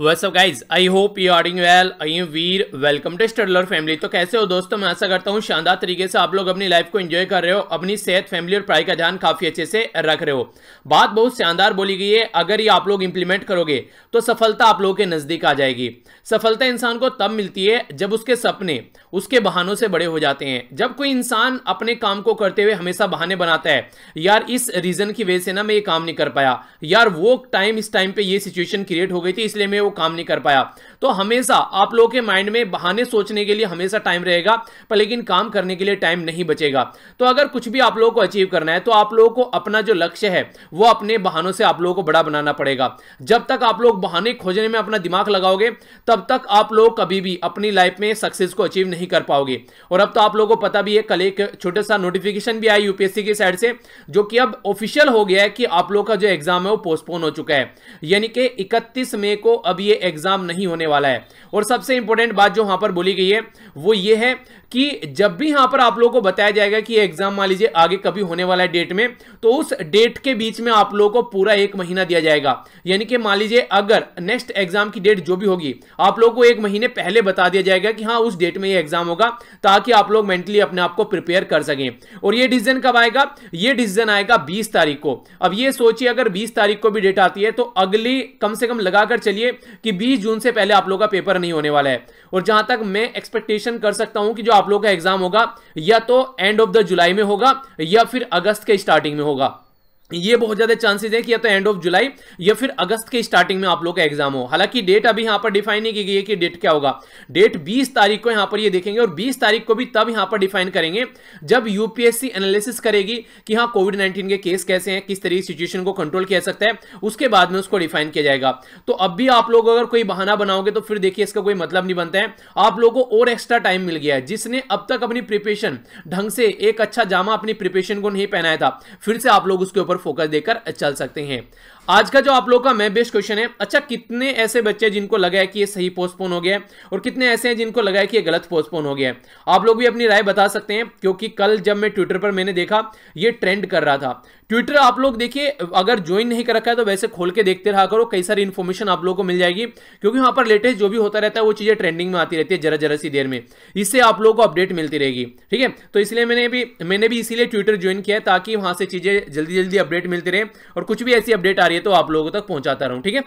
What's up guys, I hope you are doing well. I am Veer, welcome to स्टडलर family. तो कैसे हो दोस्तों, मैं आशा करता हूँ शानदार तरीके से आप लोग अपनी लाइफ को एंजॉय कर रहे हो, अपनी सेहत, फैमिली और पढ़ाई का ध्यान काफ़ी अच्छे से रख रहे हो। बात बहुत शानदार बोली गई है, अगर ये आप लोग इंप्लीमेंट करोगे तो सफलता आप लोगों के नज़दीक आ जाएगी। सफलता इंसान को तब मिलती है जब उसके सपने उसके बहानों से बड़े हो जाते हैं। जब कोई इंसान अपने काम को करते हुए हमेशा बहाने बनाता है, यार इस रीज़न की वजह से ना मैं ये काम नहीं कर पाया, यार वो टाइम इस टाइम पर ये सिचुएशन क्रिएट हो गई थी इसलिए मैं काम नहीं कर पाया। तो हमेशा आप लोगों के माइंड में बहाने सोचने के लिए हमेशा टाइम रहेगा, पर लेकिन काम करने के लिए टाइम नहीं बचेगा। तो अगर कुछ भी आप लोगों को अचीव करना है तो आप लोगों को अपना जो लक्ष्य है वो अपने बहानों से आप लोगों को बड़ा बनाना पड़ेगा। जब तक आप लोग बहाने खोजने में अपना दिमाग लगाओगे तब तक आप लोग कभी भी अपनी लाइफ में सक्सेस को अचीव नहीं कर पाओगे। और अब तो आप लोगों को पता भी है, कल एक छोटा सा नोटिफिकेशन भी आया यूपीएससी की साइड से, जो कि अब ऑफिशियल हो गया है कि आप लोग का जो एग्जाम है वो पोस्टपोन हो चुका है, यानी कि 31 मई को अब ये एग्जाम नहीं होने वाला है। और सबसे इंपॉर्टेंट बात जो वहां पर बोली गई है वो ये है कि जब भी यहां पर आप लोगों को बताया जाएगा कि एग्जाम मान लीजिए आगे कभी होने वाला है डेट में, तो उस डेट के बीच में आप लोगों को पूरा 1 महीना दिया जाएगा। यानी कि मान लीजिए अगर नेक्स्ट एग्जाम की डेट जो भी होगी आप लोगों को 1 महीने पहले बता दिया जाएगा कि हाँ उस डेट में ये एग्जाम होगा, ताकि आप लोग मेंटली अपने आप को प्रिपेयर कर सकें। और यह डिसीजन कब आएगा? यह डिसीजन आएगा 20 तारीख को। अब यह सोचिए अगर 20 तारीख को भी डेट आती है तो अगली कम से कम लगाकर चलिए कि 20 जून से पहले आप लोगों का पेपर नहीं होने वाला है। और जहां तक मैं एक्सपेक्टेशन कर सकता हूं कि जो आप लोगों का एग्जाम होगा या तो एंड ऑफ द जुलाई में होगा या फिर अगस्त के स्टार्टिंग में होगा। ये बहुत ज़्यादा चांसेस है कि या तो एंड ऑफ जुलाई या फिर अगस्त के स्टार्टिंग में आप लोग का एग्जाम हो। हालांकि डेट अभी यहाँ पर डिफाइन नहीं की गई है कि डेट क्या होगा। डेट 20 तारीख को यहाँ पर ये देखेंगे, और 20 तारीख को भी तब यहाँ पर डिफाइन करेंगे जब यूपीएससी एनालिसिस करेगी कि हाँ कोविड-19 के केस कैसे हैं, किस तरीके सिचुएशन को कंट्रोल किया सकता है, उसके बाद में उसको डिफाइन किया जाएगा। तो अब भी आप लोग अगर कोई बहाना बनाओगे तो फिर देखिए इसका कोई मतलब नहीं बनता है। आप लोगों को और एक्स्ट्रा टाइम मिल गया है। जिसने अब तक अपनी प्रिपरेशन ढंग से, एक अच्छा जामा अपनी प्रिपरेशन को नहीं पहनाया था, फिर से आप लोग उसके ऊपर फोकस देकर चल सकते हैं। आज का जो आप लोग का मैं बेस्ट क्वेश्चन है, अच्छा कितने ऐसे बच्चे हैं जिनको लगा है कि ये सही पोस्टपोन हो गया है और कितने ऐसे हैं जिनको लगा है कि ये गलत पोस्टपोन हो गया है? आप लोग भी अपनी राय बता सकते हैं, क्योंकि कल जब मैं ट्विटर पर मैंने देखा ये ट्रेंड कर रहा था। ट्विटर आप लोग देखिए, अगर ज्वाइन नहीं कर रखा है तो वैसे खोल के देखते रहा करो, कई सारी इन्फॉर्मेशन आप लोग को मिल जाएगी, क्योंकि वहां पर लेटेस्ट जो भी होता रहता है वो चीज़ें ट्रेंडिंग में आती रहती है जरा सी देर में, इससे आप लोग को अपडेट मिलती रहेगी। ठीक है, तो इसलिए मैंने भी इसीलिए ट्विटर ज्वाइन किया है, ताकि वहां से चीज़ें जल्दी जल्दी अपडेट मिलती रहे और कुछ भी ऐसी अपडेट आ रही है तो आप लोगों तक पहुंचाता रहूं। ठीक है,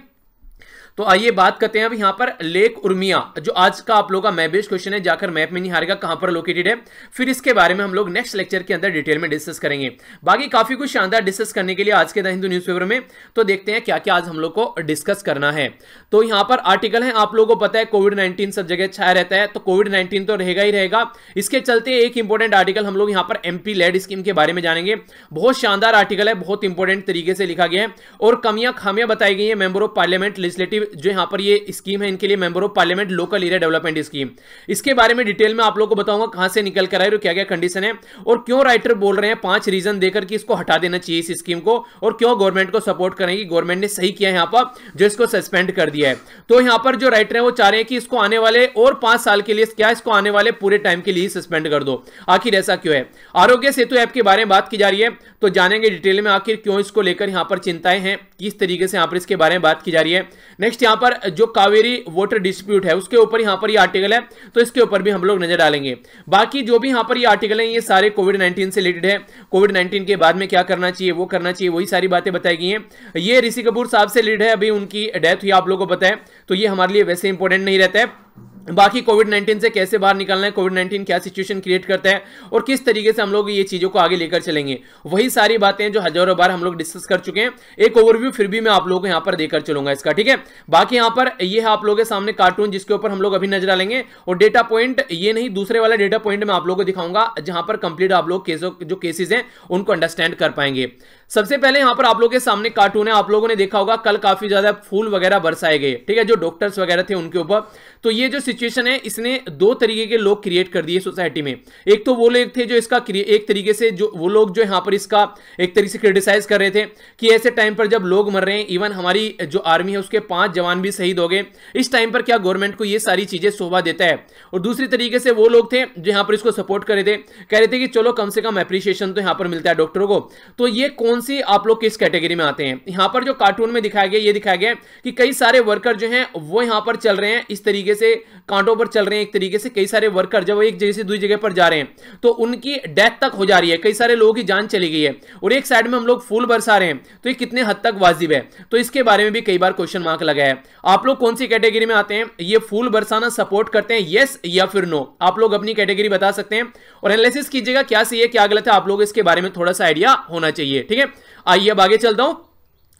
तो आइए बात करते हैं अब यहाँ पर लेक उर्मिया, जो आज का आप लोगों का मैप बेस्ड क्वेश्चन है, जाकर मैप में नहीं हारेगा कहाँ पर लोकेटेड है। फिर इसके बारे में हम लोग नेक्स्ट लेक्चर के अंदर डिटेल में डिस्कस करेंगे। बाकी काफी कुछ शानदार डिस्कस करने के लिए आज के द हिंदू न्यूज़पेपर में, तो देखते हैं क्या क्या आज हम लोग को डिस्कस करना है। तो यहाँ पर आर्टिकल है, आप लोगों को पता है कोविड-19 सब जगह छाया रहता है, तो कोविड-19 तो रहेगा ही रहेगा। इसके चलते एक इंपॉर्टेंट आर्टिकल हम लोग यहाँ पर MP लेड स्कीम के बारे में जानेंगे। बहुत शानदार आर्टिकल है, बहुत इंपॉर्टेंट तरीके से लिखा गया है, और कमियां खामियां बताई गई है। मेंबर ऑफ पार्लियामेंट लेजिस्लेटिव जो यहां पर ये स्कीम है, इनके लिए member of parliament local area development scheme, इसके बारे में डिटेल में आप लोगों को बताऊंगा कहां से निकल कर आए और क्या क्या कंडीशन है, और क्यों राइटर बोल रहे हैं 5 रीजन देकर कि इसको हटा देना चाहिए इस स्कीम को, और क्यों गवर्नमेंट को सपोर्ट करेंगे, गवर्नमेंट ने सही किया है यहां पर जो इसको सस्पेंड कर दिया है। तो यहां पर जो राइटर है वो चाह रहे हैं कि इसको आने वाले और 5 साल के लिए, क्या इसको आने वाले पूरे टाइम के लिए सस्पेंड कर दो, आखिर ऐसा क्यों है। आरोग्य सेतु ऐप के बारे में बात की जा रही है, तो जानेंगे डिटेल में आखिर क्यों इसको लेकर यहां पर चिंताएं हैं, किस तरीके से यहां पर इसके बारे में बात की जा रही है। नेक्स्ट यहाँ पर जो कावेरी वाटर डिस्प्यूट है उसके ऊपर यहाँ पर ये आर्टिकल है, तो इसके ऊपर भी हम लोग नजर डालेंगे। बाकी जो भी यहाँ पर ये आर्टिकल हैं ये सारे कोविड-19 से रिलेटेड है, कोविड-19 के बाद में क्या करना चाहिए वो करना चाहिए, वही सारी बातें बताई गई हैं। ये ऋषि कपूर साहब से रिलेटेड है, अभी उनकी डेथ हुई आप लोगों को पता है, तो ये हमारे लिए वैसे इंपॉर्टेंट नहीं रहता है। बाकी कोविड-19 से कैसे बाहर निकलना है, कोविड-19 क्या सिचुएशन क्रिएट करता है और किस तरीके से हम लोग ये चीज़ों को आगे लेकर चलेंगे, वही सारी बातें जो हजारों बार हम लोग डिस्कस कर चुके हैं। एक ओवरव्यू फिर भी मैं आप लोगों को यहाँ पर देकर चलूंगा इसका। ठीक है, बाकी यहाँ पर ये है आप लोगों के सामने कार्टून जिसके ऊपर हम लोग अभी नजर डालेंगे, और डेटा पॉइंट ये नहीं दूसरे वाला डेटा पॉइंट मैं आप लोगों को दिखाऊंगा, जहाँ पर कंप्लीट आप लोग जो केसेज हैं उनको अंडरस्टैंड कर पाएंगे। सबसे पहले यहाँ पर आप लोगों के सामने कार्टून है, आप लोगों ने देखा होगा कल काफी ज्यादा फूल वगैरह बरसाए गए, ठीक है, जो डॉक्टर्स वगैरह थे उनके ऊपर। तो ये जो सिचुएशन है इसने 2 तरीके के लोग क्रिएट कर दिए सोसाइटी में। एक तो वो लोग थे जो इसका एक तरीके से जो वो लोग जो यहाँ पर इसका एक तरीके से क्रिटिसाइज कर रहे थे कि ऐसे टाइम पर जब लोग मर रहे हैं, इवन हमारी जो आर्मी है उसके 5 जवान भी शहीद हो गए, इस टाइम पर क्या गवर्नमेंट को ये सारी चीजें शोभा देता है। और दूसरी तरीके से वो लोग थे जो यहाँ पर इसको सपोर्ट कर रहे थे, कह रहे थे कि चलो कम से कम अप्रिसिएशन तो यहाँ पर मिलता है डॉक्टरों को। तो ये कौन कौन सी आप लोग किस कैटेगरी में आते हैं। यहाँ पर जो कार्टून में दिखाया गया, ये दिखाया गया कि कई सारे वर्कर जो हैं वो यहाँ पर चल रहे हैं, इस तरीके से कांटों पर चल रहे हैं। एक तरीके से कई सारे वर्कर जब एक जगह से दूसरी जगह पर जा रहे हैं तो उनकी डेथ तक हो जा रही है, कई सारे लोगों की जान चली गई है, और एक साइड में हम लोग फूल बरसा रहे हैं, तो ये कितने हद तक वाजिब है। तो इसके बारे में भी कई बार क्वेश्चन मार्क लगा है। आप लोग कौन सी कैटेगरी में आते हैं, ये फूल बरसाना सपोर्ट करते हैं, येस या फिर नो। आप लोग अपनी कैटेगरी बता सकते हैं और एनालिसिस कीजिएगा क्या सही है क्या गलत है। आप लोग इसके बारे में थोड़ा सा आइडिया होना चाहिए, ठीक है। आइए अब आगे चलता हूं।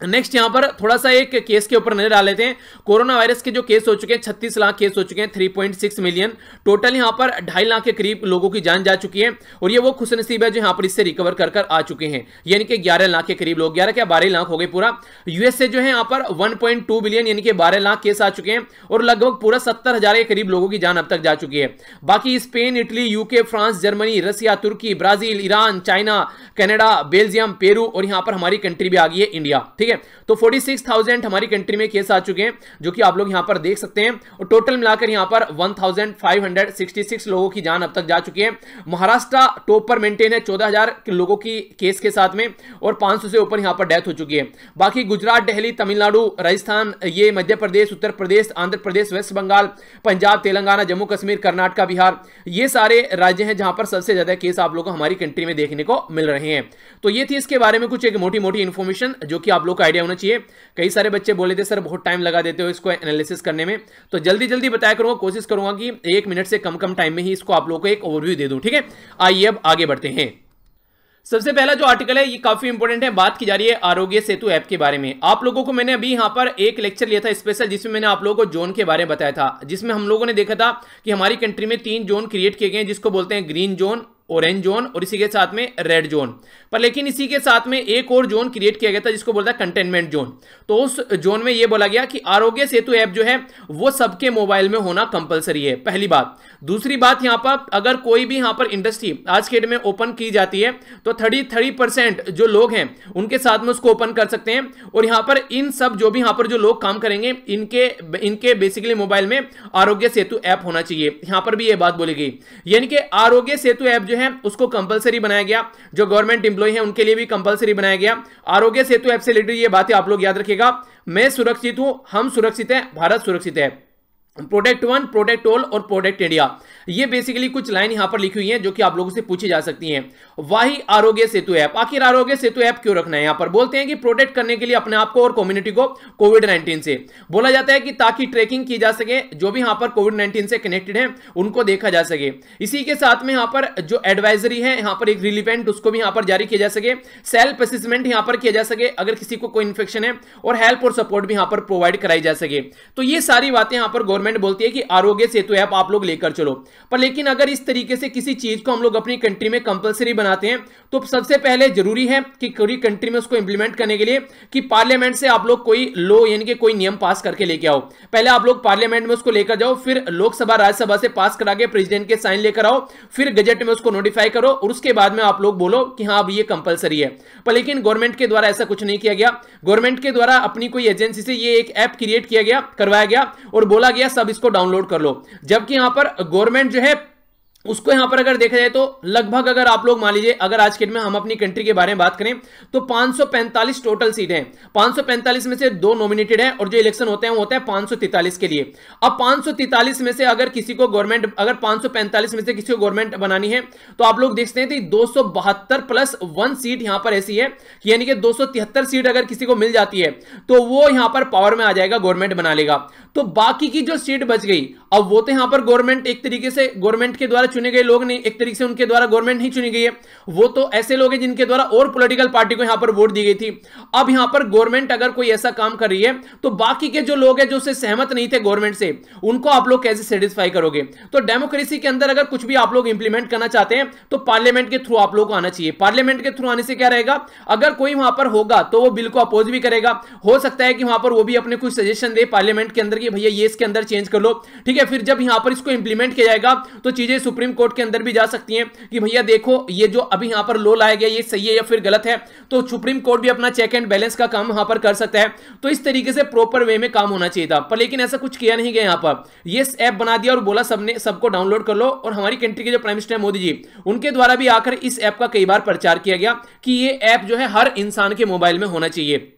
नेक्स्ट यहां पर थोड़ा सा एक केस के ऊपर नजर डाल लेते हैं। कोरोना वायरस के जो केस हो चुके हैं 36 लाख केस हो चुके हैं, 3.6 मिलियन टोटल। यहां पर 2.5 लाख के करीब लोगों की जान जा चुकी है, और ये वो खुशनसीब है जो यहां पर इससे रिकवर कर आ चुके हैं, यानी कि 11 लाख के करीब लोग, 11 क्या 12 लाख हो गए पूरा। यूएसए जो है यहाँ पर 1.2 बिलियन यानी कि 12 लाख केस आ चुके हैं, और लगभग पूरा 70,000 के करीब लोगों की जान अब तक जा चुकी है। बाकी Spain, Italy, UK, France, Germany, Russia, तुर्की, Brazil, Iran, China, Canada, Belgium, Peru, और यहाँ पर हमारी कंट्री भी आ गई है इंडिया, ठीक है। तो 46,000 हमारी कंट्री में केस आ चुके हैं, जो कि आप लोग यहां पर देख सकते हैं, और टोटल मिलाकर यहां पर 1,566 लोगों की जान अब तक जा चुकी है। महाराष्ट्र टॉप पर मेंटेन है 14,000 लोगों की केस के साथ में, और 500 से ऊपर यहां पर डेथ हो चुकी है। बाकी गुजरात, दिल्ली, तमिलनाडु, राजस्थान, ये मध्य प्रदेश, उत्तर प्रदेश, आंध्र प्रदेश, वेस्ट बंगाल, पंजाब, तेलंगाना, जम्मू कश्मीर, कर्नाटका, बिहार, ये सारे राज्य हैं जहां पर सबसे ज्यादा केस आप लोग हमारी कंट्री में देखने को मिल रहे हैं। तो ये थी इसके बारे में कुछ एक मोटी मोटी इंफॉर्मेशन जो कि आप लोग आइडिया होना चाहिए। कई सारे बच्चे बोले थे सर बहुत टाइम लगा देते हो इसको एनालिसिस करने में, तो जल्दी जल्दी बताया करूंगा, कोशिश करूंगा कि 1 मिनट से कम टाइम में ही इसको आप लोगों को एक ओवरव्यू दे दूं, ठीक है। आइए अब आगे बढ़ते हैं। सबसे पहला जो आर्टिकल है ये काफी इंपॉर्टेंट है, बात की जा रही है आरोग्य सेतु ऐप के बारे में। आप लोगों को मैंने अभी यहाँ पर एक लेक्चर लिया था स्पेशल, जिसमें मैंने आप लोगों को जोन के बारे में बताया था, जिसमें हम लोगों ने देखा था कि हमारी कंट्री में 3 जोन क्रिएट किए गए हैं, जिसको बोलते हैं ग्रीन जोन, ऑरेंज जोन और इसी के साथ में रेड जोन। पर लेकिन इसी के साथ में एक और जोन क्रिएट किया गया था जिसको बोलता है कंटेनमेंट जोन। तो उस जोन में यह बोला गया कि आरोग्य सेतु ऐप जो है वो सबके मोबाइल में होना कंपलसरी है, पहली बात। दूसरी बात, यहां पर अगर कोई भी यहां पर इंडस्ट्री आज के डेट में ओपन की जाती है तो 30% जो लोग हैं उनके साथ में उसको ओपन कर सकते हैं, और यहां पर इन सब जो भी यहां पर जो लोग काम करेंगे इनके बेसिकली मोबाइल में आरोग्य सेतु ऐप होना चाहिए। यहां पर भी यह बात बोली गई, यानी कि आरोग्य सेतु ऐप जो है उसको कंपलसरी बनाया गया, जो गवर्नमेंट एम्प्लॉय है उनके लिए भी कंपलसरी बनाया गया। आरोग्य सेतु ऐप से रिलेटेड ये बातें आप लोग याद रखिएगा। मैं सुरक्षित हूं, हम सुरक्षित हैं, भारत सुरक्षित है, प्रोटेक्ट वन, प्रोटेक्ट ऑल और प्रोटेक्ट इंडिया, ये बेसिकली कुछ लाइन यहां पर लिखी हुई है जो कि आप लोगों से पूछी जा सकती हैं। वही आरोग्य सेतु ऐप, आखिर आरोग्य सेतु ऐप क्यों रखना है, यहां पर बोलते हैं कि प्रोटेक्ट करने के लिए अपने आप को और कम्युनिटी को कोविड-19 से। बोला जाता है कि ताकि ट्रैकिंग की जा सके, जो भी यहां पर कोविड-19 से कनेक्टेड है उनको देखा जा सके। इसी के साथ में यहां पर जो एडवाइजरी है यहां पर एक रिलीवेंट, उसको भी यहां पर जारी किया जा सके। सेल्फ असेसमेंट यहां पर किया जा सके अगर किसी को कोई इन्फेक्शन है, और हेल्प और सपोर्ट भी यहां पर प्रोवाइड कराई जा सके। तो ये सारी बातें यहां पर गवर्नमेंट बोलती है कि आरोग्य सेतु ऐप आप लोग लेकर चलो। पर लेकिन अगर इस तरीके से किसी चीज को हम लोग अपनी कंट्री में कंपलसरी बनाते हैं तो सबसे पहले जरूरी है कि पूरी कंट्री में उसको इंप्लीमेंट करने के लिए कि पार्लियामेंट से आप लोग कोई लॉ यानी कि कोई नियम पास करके लेके आओ। पहले आप लोग पार्लियामेंट में उसको लेकर जाओ, फिर लोकसभा राज्यसभा से पास करा के प्रेसिडेंट के साइन लेकर आओ, फिर गजट में उसको नोटिफाई करो, और उसके बाद में आप लोग बोलो कि हाँ अब ये कंपलसरी है। पर लेकिन गवर्नमेंट के द्वारा ऐसा कुछ नहीं किया गया। गवर्नमेंट के द्वारा अपनी कोई एजेंसी से ये एक ऐप क्रिएट किया गया, करवाया गया और बोला गया सब इसको डाउनलोड कर लो, जबकि यहां पर गवर्नमेंट जो है उसको यहां पर अगर देखा जाए तो लगभग अगर आप लोग मान लीजिए अगर आज के डेट में हम अपनी कंट्री के बारे में बात करें तो 545 टोटल सीट हैं, 545 में से 2 नॉमिनेटेड हैं और जो इलेक्शन होते हैं वो होता है 543 के लिए। अब 543 में से अगर किसी को गवर्नमेंट अगर 545 में से किसी को गवर्नमेंट बनानी है तो आप लोग देखते हैं 272+1 सीट यहां पर ऐसी है, यानी कि 273 सीट अगर किसी को मिल जाती है तो वो यहां पर पावर में आ जाएगा, गवर्नमेंट बना लेगा। तो बाकी की जो सीट बच गई अब वो तो यहां पर गवर्नमेंट एक तरीके से गवर्नमेंट के द्वारा चुने गए लोग नहीं, एक तरीके से उनके द्वारा गवर्नमेंट नहीं चुनी गई है, वो तो ऐसे लोग हैं जिनके द्वारा और पॉलिटिकल पार्टी को यहां पर वोट दी गई थी। अब यहां पर गवर्नमेंट अगर कोई ऐसा काम कर रही है तो बाकी के जो लोग हैं जो उससे सहमत नहीं थे गवर्नमेंट से, उनको आप लोग कैसे सेटिस्फाई करोगे। तो डेमोक्रेसी के अंदर अगर कुछ भी आप लोग इंप्लीमेंट करना चाहते हैं तो पार्लियामेंट के थ्रू आप लोग को आना चाहिए। पार्लियामेंट के थ्रू आने से क्या रहेगा, अगर कोई वहां पर होगा तो वो बिल को अपोज भी करेगा, हो सकता है कि वहां पर वो भी अपने कुछ सजेशन दे पार्लियामेंट के अंदर कि भैया ये इसके अंदर चेंज कर लो, ठीक है। फिर जब यहां पर इसको इंप्लीमेंट किया जाएगा तो चीजें सुप्रीम कोर्ट के अंदर भी जा सकती हैं कि भैया देखो ये जो अभी यहाँ पर लॉ लाया गया ये सही है या फिर गलत है, तो सुप्रीम कोर्ट भी अपना चेक एंड बैलेंस का काम यहाँ पर कर सकता है। तो इस तरीके से प्रॉपर वे में काम होना चाहिए था, पर लेकिन ऐसा कुछ किया नहीं गया। यहाँ पर ये ऐप बना दिया और बोला सबने सबको डाउनलोड कर लो, और हमारी कंट्री के जो प्राइम मिनिस्टर मोदी जी उनके द्वारा भी आकर इस ऐप का कई बार प्रचार किया गया कि ये ऐप जो है हर इंसान के मोबाइल में होना चाहिए।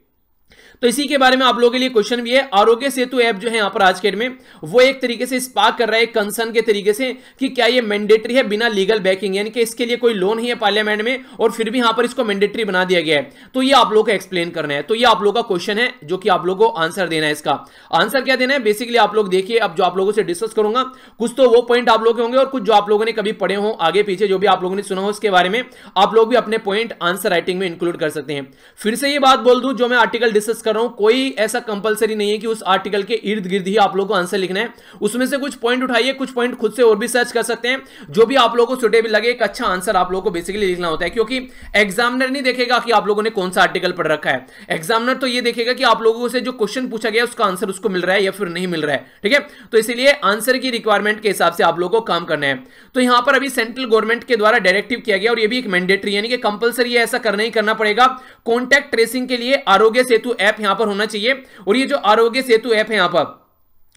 तो इसी के बारे में आप लोगों के लिए क्वेश्चन भी है। आरोग्य सेतु ऐप जो है यहाँ पर आज के डेट में वो एक तरीके से स्पार्क कर रहा है कंसर्न के तरीके से कि क्या ये मैंडेटरी है बिना लीगल बैकिंग, यानी कि इसके लिए कोई लोन ही है पार्लियामेंट में और फिर भी यहाँ पर इसको मैंडेटरी बना दिया गया है। तो ये आप लोगों को एक्सप्लेन करना है, तो ये आप लोगों का क्वेश्चन है जो कि आप लोगों को आंसर देना है। इसका आंसर क्या देना है बेसिकली आप लोग देखिए, अब जो आप लोगों से डिस्कस करूंगा कुछ तो वो पॉइंट आप लोग होंगे और कुछ जो आप लोगों ने कभी पढ़े हों आगे पीछे जो भी आप लोगों ने सुना हो उसके बारे में आप लोग भी अपने पॉइंट आंसर राइटिंग में इंक्लूड कर सकते हैं। फिर से ये बात बोल दूं, जो मैं आर्टिकल डिस्कस कर रहा हूं कोई ऐसा कंपलसरी नहीं है कि उस आर्टिकल के इर्द गिर्द ही आप लोगों को आंसर लिखना है, उसमें से कुछ पॉइंट उठाइए, कुछ पॉइंट खुद से और भी सर्च कर सकते हैं, जो भी आप लोगों को सुटेबल लगे एक अच्छा आंसर आप लोगों को बेसिकली लिखना होता है, क्योंकि एग्जामिनर नहीं देखेगा कि आप लोगों ने कौन सा आर्टिकल पढ़ रखा है। एग्जामिनर तो यह देखेगा कि आप लोगों से जो क्वेश्चन पूछा गया उसका आंसर उसको मिल रहा है या फिर नहीं मिल रहा है, ठीक है। तो इसलिए आंसर की रिक्वायरमेंट के हिसाब से आप लोगों को काम करना है। तो यहां पर अभी सेंट्रल गवर्नमेंट के द्वारा डायरेक्टिव किया गया और यह भी एक मैंडेटरी यानी कि कंपलसरी ऐसा करना ही करना पड़ेगा। कॉन्टैक्ट ट्रेसिंग के लिए आरोग्य सेतु ऐप यहां पर होना चाहिए, और ये जो आरोग्य सेतु ऐप है यहां पर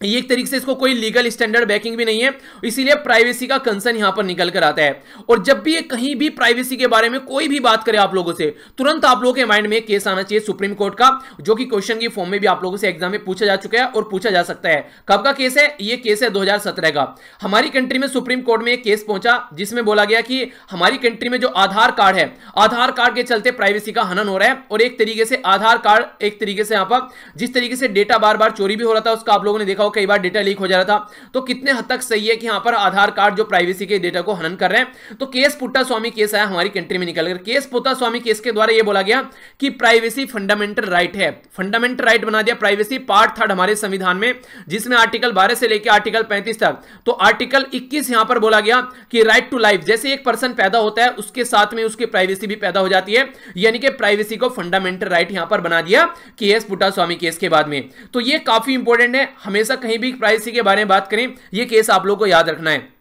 ये एक तरीके से इसको कोई लीगल स्टैंडर्ड बैकिंग भी नहीं है, इसीलिए प्राइवेसी का कंसर्न यहां पर निकल कर आता है। और जब भी ये कहीं भी प्राइवेसी के बारे में कोई भी बात करे आप लोगों से, तुरंत आप लोगों के माइंड में केस आना चाहिए सुप्रीम कोर्ट का, जो कि क्वेश्चन की फॉर्म में भी आप लोगों से एग्जाम में पूछा जा चुका है और पूछा जा सकता है। कब का केस है? ये केस है 2017 का। हमारी कंट्री में सुप्रीम कोर्ट में एक केस पहुंचा जिसमें बोला गया कि हमारी कंट्री में जो आधार कार्ड है, आधार कार्ड के चलते प्राइवेसी का हनन हो रहा है, और एक तरीके से आधार कार्ड एक तरीके से यहाँ पर जिस तरीके से डेटा बार बार चोरी भी हो रहा था उसका आप लोगों ने देखा, कई बार डेटा लीक हो जा रहा था। तो कितने हद तक सही है कि यहां पर आधार कार्ड जो प्राइवेसी के डेटा को हनन कर रहे हैं। तो केस पुट्टास्वामी केस आया हमारी कंट्री में निकलकर, केस पुट्टास्वामी केस के द्वारा यह बोला गया कि प्राइवेसी फंडामेंटल राइट है, फंडामेंटल राइट बना दिया प्राइवेसी पार्ट थर्ड हमारे संविधान में, जिसमें आर्टिकल 12 से लेकर आर्टिकल 35 तक। तो आर्टिकल 21 यहां पर बोला गया कि राइट टू लाइफ, जैसे एक पर्सन पैदा होता है उसके साथ में उसकी प्राइवेसी भी पैदा हो जाती है, यानी कि प्राइवेसी को फंडामेंटल राइट यहां पर बना दिया केएस पुट्टास्वामी केस के बाद में। तो यह काफी इंपॉर्टेंट है, हमेशा कहीं भी प्राइवेसी के बारे में बात करें ये केस आप लोगों को याद रखना है।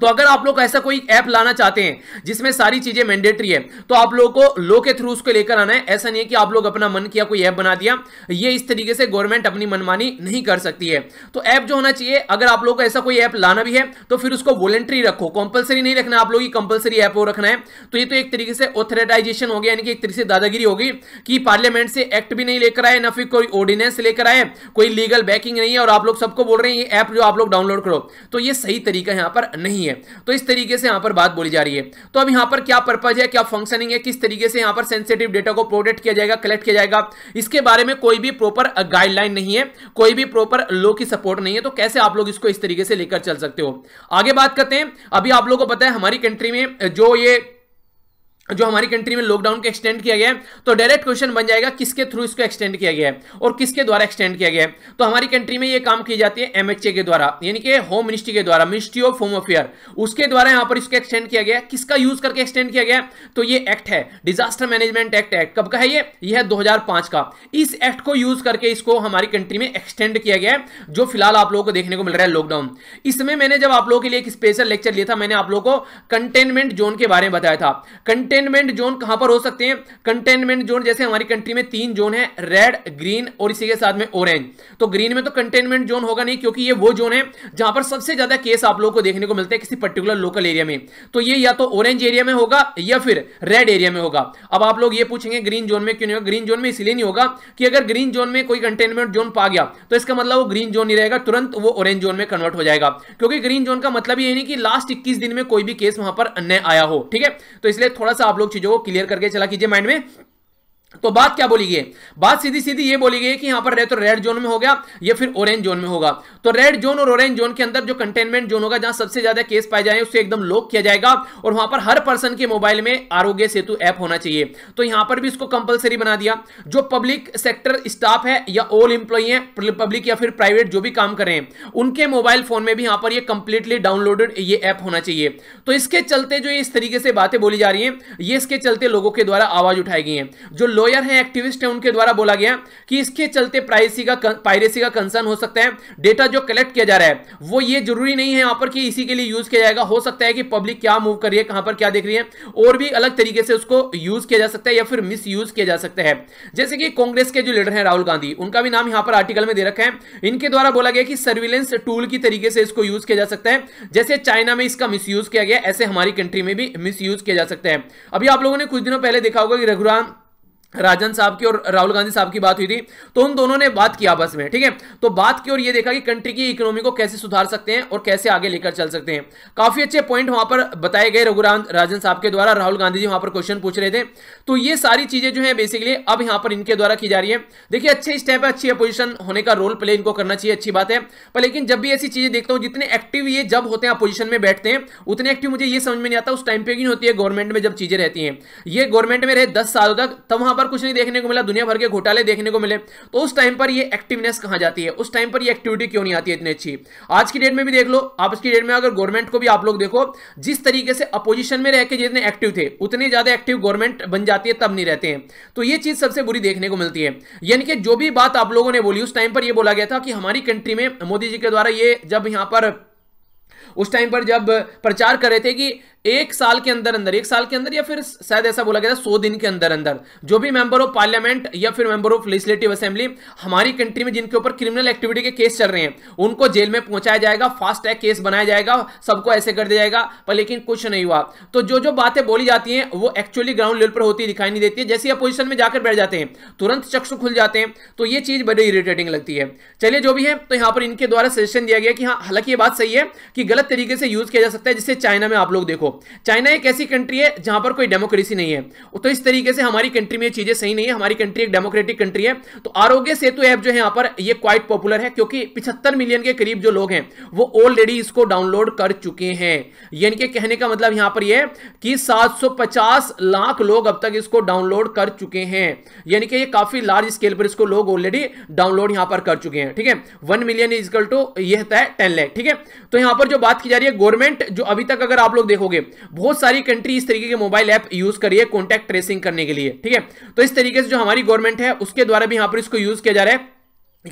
तो अगर आप लोग ऐसा कोई ऐप लाना चाहते हैं जिसमें सारी चीजें मैंडेटरी है, तो आप लोगों को लॉ के थ्रू उसको लेकर आना है। ऐसा नहीं है कि आप लोग अपना मन किया कोई ऐप बना दिया, ये इस तरीके से गवर्नमेंट अपनी मनमानी नहीं कर सकती है। तो ऐप जो होना चाहिए, अगर आप लोग को ऐसा कोई ऐप लाना भी है तो फिर उसको वॉलेंट्री रखो, कंपलसरी नहीं रखना आप लोग, कंपलसरी ऐप वो रखना है। तो ये तो एक तरीके से ऑथराइजेशन हो गया, यानी कि एक तरीके से दादागिरी होगी कि पार्लियामेंट से एक्ट भी नहीं लेकर आए, ना फिर कोई ऑर्डिनेंस लेकर आए, कोई लीगल बैकिंग नहीं है, और आप लोग सबको बोल रहे हैं ये ऐप जो आप लोग डाउनलोड करो। तो ये सही तरीका यहाँ पर नहीं है। तो इस तरीके से यहां पर बात बोली जा रही है। तो अब यहां पर क्या पर्पज है, क्या फंक्शनिंग है, किस तरीके से यहां पर सेंसिटिव डेटा को प्रोटेक्ट किया जाएगा, कलेक्ट किया जाएगा, इसके बारे में कोई भी प्रॉपर गाइडलाइन नहीं है, कोई भी प्रॉपर लॉ की सपोर्ट नहीं है। तो कैसे आप लोग इसको इस तरीके से लेकर चल सकते हो। आगे बात करते हैं। अभी आप लोगों को पता है हमारी कंट्री में जो हमारी कंट्री में लॉकडाउन को एक्सटेंड किया गया है, तो डायरेक्ट क्वेश्चन बन जाएगा किसके थ्रू इसको एक्सटेंड किया गया है और किसके द्वारा एक्सटेंड किया गया है। तो हमारी कंट्री में ये काम की जाती है एमएचए के द्वारा, यानी कि होम मिनिस्ट्री के द्वारा, मिनिस्ट्री ऑफ होम अफेयर, उसके द्वारा यहां पर इसको एक्सटेंड किया गया। किसका यूज करके एक्सटेंड किया गया? तो ये एक्ट है डिजास्टर मैनेजमेंट एक्ट। एक्ट कब का है? ये है 2005 का। इस एक्ट को यूज करके इसको हमारी कंट्री में एक्सटेंड किया गया है, जो फिलहाल आप लोगों को देखने को मिल रहा है लॉकडाउन। इसमें मैंने जब आप लोगों के लिए एक स्पेशल लेक्चर लिया था, मैंने आप लोगों को कंटेनमेंट जोन के बारे में बताया था। कंटेनमेंट जोन कहां पर हो सकते हैं? कंटेनमेंट जोन जैसे हमारी कंट्री में 3 जोन है, रेड, ग्रीन और इसी के साथ में ऑरेंज। तो ग्रीन में तो कंटेनमेंट जोन होगा नहीं, क्योंकि ये वो जोन है जहां पर सबसे ज्यादा केस आप लोगों को देखने को मिलते हैं किसी पर्टिकुलर लोकल एरिया में। तो ये या तो ऑरेंज एरिया में होगा या फिर रेड एरिया में होगा। अब आप लोग ये पूछेंगे ग्रीन जोन में क्यों नहीं होगा? ग्रीन जोन में इसलिए नहीं होगा कि अगर ग्रीन जोन में कोई कंटेनमेंट जोन पा गया तो इसका मतलब वो ग्रीन जोन नहीं रहेगा, तुरंत वो ऑरेंज जोन में कन्वर्ट हो जाएगा, क्योंकि ग्रीन जोन का मतलब ये नहीं कि लास्ट 21 दिन में कोई भी केस वहां पर न आया हो, ठीक है। तो इसलिए थोड़ा सा आप लोग चीजों को क्लियर करके चला कीजिए माइंड में। तो बात क्या बोली गई? बात सीधी सीधी ये बोली गई कि यहां पर तो रेड जोन में हो गया या फिर ऑरेंज जोन में होगा। तो रेड जोन और ऑरेंज जोन के अंदर जो कंटेनमेंट जोन होगा, जहां सबसे ज्यादा केस पाए जाए, उससे एकदम लॉक किया जाएगा और वहां पर हर पर्सन के मोबाइल में आरोग्य सेतु ऐप होना चाहिए। तो यहां पर भी इसको कंपलसरी बना दिया। जो पब्लिक सेक्टर स्टाफ है या ऑल एम्प्लॉई है, पब्लिक या फिर प्राइवेट जो भी काम कर रहे हैं, उनके मोबाइल फोन में भी यहां पर यह कंप्लीटली डाउनलोडेड ये ऐप होना चाहिए। तो इसके चलते जो इस तरीके से बातें बोली जा रही है, ये इसके चलते लोगों के द्वारा आवाज उठाई गई है। जो लॉयर हैं, एक्टिविस्ट हैं, उनके द्वारा बोला गया कि इसके चलते पायरेसी का कंसर्न हो सकता है। डेटा जो कलेक्ट किया जा रहा है वो ये जरूरी नहीं है यहाँ पर कि इसी के लिए यूज किया जाएगा, हो सकता है कि पब्लिक क्या मूव कर रही है, कहां पर क्या देख रही है, और भी अलग तरीके से उसको यूज किया जा सकता है या फिर मिस यूज किया जा सकता है। जैसे कि कांग्रेस के जो लीडर हैं राहुल गांधी, उनका भी नाम यहां पर आर्टिकल में दे रखा है। इनके द्वारा बोला गया कि सर्विलेंस टूल की तरीके से इसको यूज किया जा सकता है, जैसे चाइना में इसका मिस यूज किया गया ऐसे हमारी कंट्री में भी मिस यूज किया जा सकता है। अभी आप लोगों ने कुछ दिनों पहले देखा होगा कि रघुराम राजन साहब की और राहुल गांधी साहब की बात हुई थी, तो उन दोनों ने बात की आपस में, ठीक है, तो बात की और ये देखा कि कंट्री की इकोनॉमी को कैसे सुधार सकते हैं और कैसे आगे लेकर चल सकते हैं। काफी अच्छे पॉइंट वहां पर बताए गए रघुराम राजन साहब के द्वारा, राहुल गांधी जी वहां पर क्वेश्चन पूछ रहे थे, तो ये सारी चीजें जो है बेसिकली अब यहाँ पर इनके द्वारा की जा रही है। देखिए अच्छे स्टेप है, अच्छी अपोजिशन होने का रोल प्ले इनको करना चाहिए, अच्छी बात है, पर लेकिन जब भी ऐसी चीजें देखता हूँ, जितने एक्टिव ये जब होते हैं अपोजिशन में बैठते हैं उतने एक्टिव मुझे ये समझ में नहीं आता उस टाइम पे क्यों होती है। गवर्नमेंट में जब चीजें रहती हैं, ये गवर्नमेंट में रहे 10 सालों तक, तब वहां कुछ नहीं देखने को मिला, दुनिया भर के घोटाले देखने को मिले, तो उस टाइम पर ये एक्टिवनेस कहां जाती है, उस टाइम पर ये एक्टिविटी क्यों नहीं आती है इतनी अच्छी। आज की डेट में भी देख लो, आज की डेट में अगर गवर्नमेंट को भी आप लोग देखो, जिस तरीके से अपोजिशन में रहकर जितने एक्टिव थे उतने ज्यादा एक्टिव गवर्नमेंट बन जाती है तब नहीं रहते हैं, तो ये चीज सबसे बुरी देखने को मिलती है। यानी कि जो भी बात आप लोगों ने बोली उस टाइम पर यह बोला गया था कि हमारी कंट्री में मोदी जी के द्वारा ये जब यहां पर उस टाइम पर जब प्रचार कर रहे थे कि एक साल के अंदर या फिर शायद ऐसा बोला गया था 100 दिन के अंदर अंदर जो भी मेंबर ऑफ पार्लियामेंट या फिर मेंबर ऑफ लेजिस्लेटिव असेंबली हमारी कंट्री में जिनके ऊपर क्रिमिनल एक्टिविटी के केस चल रहे हैं उनको जेल में पहुंचाया जाएगा, फास्ट ट्रैक केस बनाया जाएगा, सबको ऐसे कर दिया जाएगा, पर लेकिन कुछ नहीं हुआ। तो जो जो बातें बोली जाती हैं वो एक्चुअली ग्राउंड लेवल पर होती दिखाई नहीं देती है, जैसे अपोजिशन में जाकर बैठ जाते हैं तुरंत चक्षु खुल जाते हैं, तो ये चीज बड़ी इरिटेटिंग लगती है। चलिए जो भी है, तो यहाँ पर इनके द्वारा सजेशन दिया गया कि हाँ, हालांकि ये बात सही है कि गलत तरीके से यूज किया जा सकता है, जिससे चाइना में आप लोग देखो, चाइना एक ऐसी कंट्री है जहां पर कोई डेमोक्रेसी नहीं है, तो इस तरीके से हमारी कंट्री में चीजें सही नहीं है, हमारी कंट्री एक डेमोक्रेटिक कंट्री है। तो आरोग्य सेतु ऐप जो है यहां पर ये क्वाइट पॉपुलर है, क्योंकि 75 मिलियन के करीब जो लोग हैं वो ऑलरेडी इसको डाउनलोड कर चुके हैं। यानी कि कहने का मतलब यहां पर ये है कि 750 लाख लोग अब तक इसको डाउनलोड कर चुके हैं, यानी कि ये काफी लार्ज स्केल पर इसको लोग ऑलरेडी डाउनलोड यहां पर कर चुके हैं, ठीक है। 1 मिलियन इज इक्वल टू ये होता है 10 लाख, ठीक है। तो यहां पर जो बात की जा रही है, गवर्नमेंट जो अभी तक अगर आप लोग देखोगे बहुत सारी कंट्री इस तरीके के मोबाइल ऐप यूज कर रही है कॉन्टैक्ट ट्रेसिंग करने के लिए, ठीक है। तो इस तरीके से जो हमारी गवर्नमेंट है उसके द्वारा भी यहां पर इसको यूज किया जा रहा है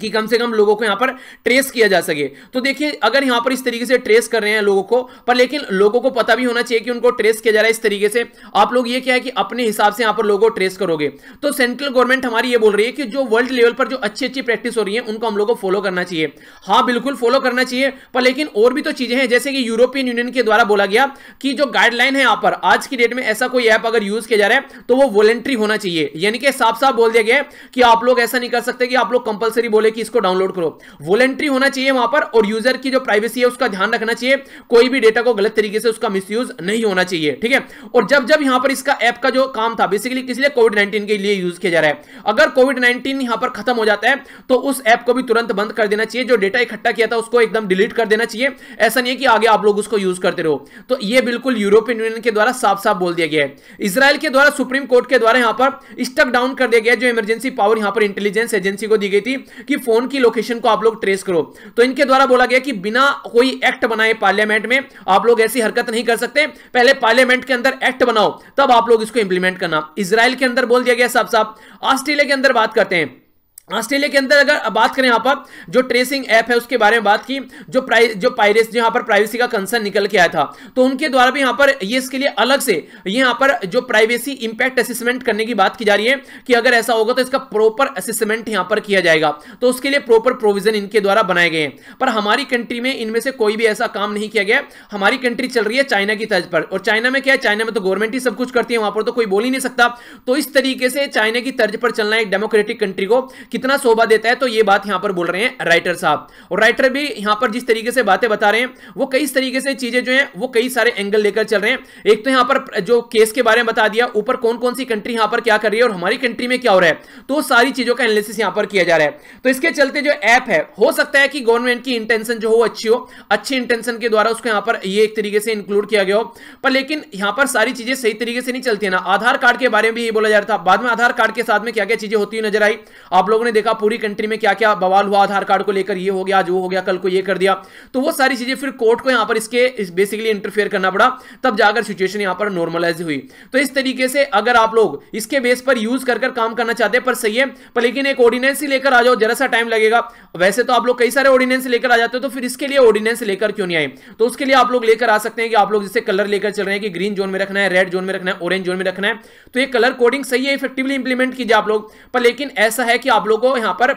कि कम से कम लोगों को यहां पर ट्रेस किया जा सके। तो देखिए अगर यहां पर इस तरीके से ट्रेस कर रहे हैं लोगों को, पर लेकिन लोगों को पता भी होना चाहिए कि उनको ट्रेस किया जा रहा है इस तरीके से। आप लोग ये क्या है कि अपने हिसाब से यहां पर लोगों को ट्रेस करोगे। तो सेंट्रल गवर्नमेंट हमारी ये बोल रही है कि जो वर्ल्ड लेवल पर जो अच्छी अच्छी प्रैक्टिस हो रही है उनको हम लोग को फॉलो करना चाहिए। हाँ बिल्कुल फॉलो करना चाहिए, पर लेकिन और भी तो चीजें हैं, जैसे कि यूरोपियन यूनियन के द्वारा बोला गया कि जो गाइडलाइन है यहां पर आज की डेट में ऐसा कोई ऐप अगर यूज किया जा रहा है तो वो वॉलंटरी होना चाहिए। यानी कि साफ साफ बोल दिया गया कि आप लोग ऐसा नहीं कर सकते कि आप लोग कंपलसरी बोले कि इसको डाउनलोड करो, वॉलंटरी होना चाहिए वहां पर, और यूजर की जो प्राइवेसी है उसका ध्यान रखना चाहिए, कोई भी डेटा को गलत तरीके से उसका मिसयूज नहीं होना चाहिए, ठीक है। और जब जब यहां पर इसका ऐप का जो काम था बेसिकली किस लिए, कोविड-19 के लिए यूज किया जा रहा है। अगर कोविड-19 यहां पर खत्म हो जाता है तो उस ऐप को भी तुरंत बंद कर देना चाहिए, जो डेटा इकट्ठा किया था उसको एकदम डिलीट कर देना चाहिए, ऐसा नहीं है कि आगे आप लोग उसको यूज करते रहो। तो यह बिल्कुल यूरोपियन यूनियन के द्वारा साफ साफ बोल दिया गया है। इजराइल के द्वारा सुप्रीम कोर्ट के द्वारा यहां पर स्टक डाउन कर दिया गया जो इमरजेंसी पावर यहां पर इंटेलिजेंस एजेंसी को दी गई थी कि फोन की लोकेशन को आप लोग ट्रेस करो। तो इनके द्वारा बोला गया कि बिना कोई एक्ट बनाए पार्लियामेंट में आप लोग ऐसी हरकत नहीं कर सकते, पहले पार्लियामेंट के अंदर एक्ट बनाओ तब आप लोग इसको इंप्लीमेंट करना। इजराइल के अंदर बोल दिया गया साफ साफ। ऑस्ट्रेलिया के अंदर बात करते हैं, ऑस्ट्रेलिया के अंदर अगर बात करें यहाँ पर जो ट्रेसिंग ऐप है उसके बारे में बात की, जो यहाँ पर प्राइवेसी का कंसर्न निकल के आया था, तो उनके द्वारा भी यहाँ पर ये इसके लिए अलग से यहाँ पर जो प्राइवेसी इंपैक्ट असेसमेंट करने की बात की जा रही है कि अगर ऐसा होगा तो इसका प्रॉपर असेसमेंट यहाँ पर किया जाएगा, तो उसके लिए प्रॉपर प्रोविजन इनके द्वारा बनाए गए हैं। पर हमारी कंट्री में इनमें से कोई भी ऐसा काम नहीं किया गया। हमारी कंट्री चल रही है चाइना की तर्ज पर, और चाइना में क्या है, चाइना में तो गवर्नमेंट ही सब कुछ करती है, वहां पर तो कोई बोल ही नहीं सकता। तो इस तरीके से चाइना की तर्ज पर चलना एक डेमोक्रेटिक कंट्री को कितना शोभा देता है, तो ये बात यहां पर बोल रहे हैं राइटर साहब। और राइटर भी यहां पर जिस तरीके से बातें बता रहे हैं वो कई तरीके से चीजें जो हैं वो कई सारे एंगल लेकर चल रहे हैं। एक तो यहां पर जो केस के बारे में बता दिया, ऊपर कौन कौन सी कंट्री यहां पर क्या कर रही है और हमारी कंट्री में क्या हो रहा है, तो सारी चीजों का एनालिसिस यहां पर किया जा रहा है। तो इसके चलते जो ऐप है, हो सकता है कि गवर्नमेंट की इंटेंशन जो हो अच्छी हो, अच्छी इंटेंशन के द्वारा उसको यहां पर ये एक तरीके से इंक्लूड किया गया हो, पर लेकिन यहां पर सारी चीजें सही तरीके से नहीं चलती है ना। आधार कार्ड के बारे में भी बोला जा रहा था, बाद में आधार कार्ड के साथ में क्या क्या चीजें होती हुई नजर आई आप लोग लोगों ने देखा पूरी कंट्री में क्या क्या बवाल हुआ, आधार कार्ड को लेकर ये हो गया, आज वो हो गया, कल को ये कर दिया, तो वो सारी चीजें फिर कोर्ट को यहाँ पर इसके बेसिकली इंटरफेयर करना पड़ा, तब जाकर सिचुएशन यहाँ पर नॉर्मलाइज हुई। तो इस तरीके से अगर आप लोग इसके बेस पर यूज कर काम करना चाहते हैं, पर सही है, पर लेकिन एक ऑर्डिनेंस ही लेकर आ जाओ, जरा सा टाइम लगेगा। वैसे तो आप लोग कई सारे ऑर्डिनेंस लेकर आ जाते हो, तो फिर इसके लिए ऑर्डिनेंस लेकर क्यों नहीं आए? तो उसके लिए आप लोग लेकर आ सकते हैं कि आप लोग जैसे कलर लेकर चल रहे हैं कि ग्रीन जोन में रखना है, रेड जोन में रखना है, ऑरेंज जोन में रखना है, तो ये कलर कोडिंग सही है, इफेक्टिवली इंप्लीमेंट कीजिए आप लोग। पर लेकिन ऐसा है कि आप लोग को यहां पर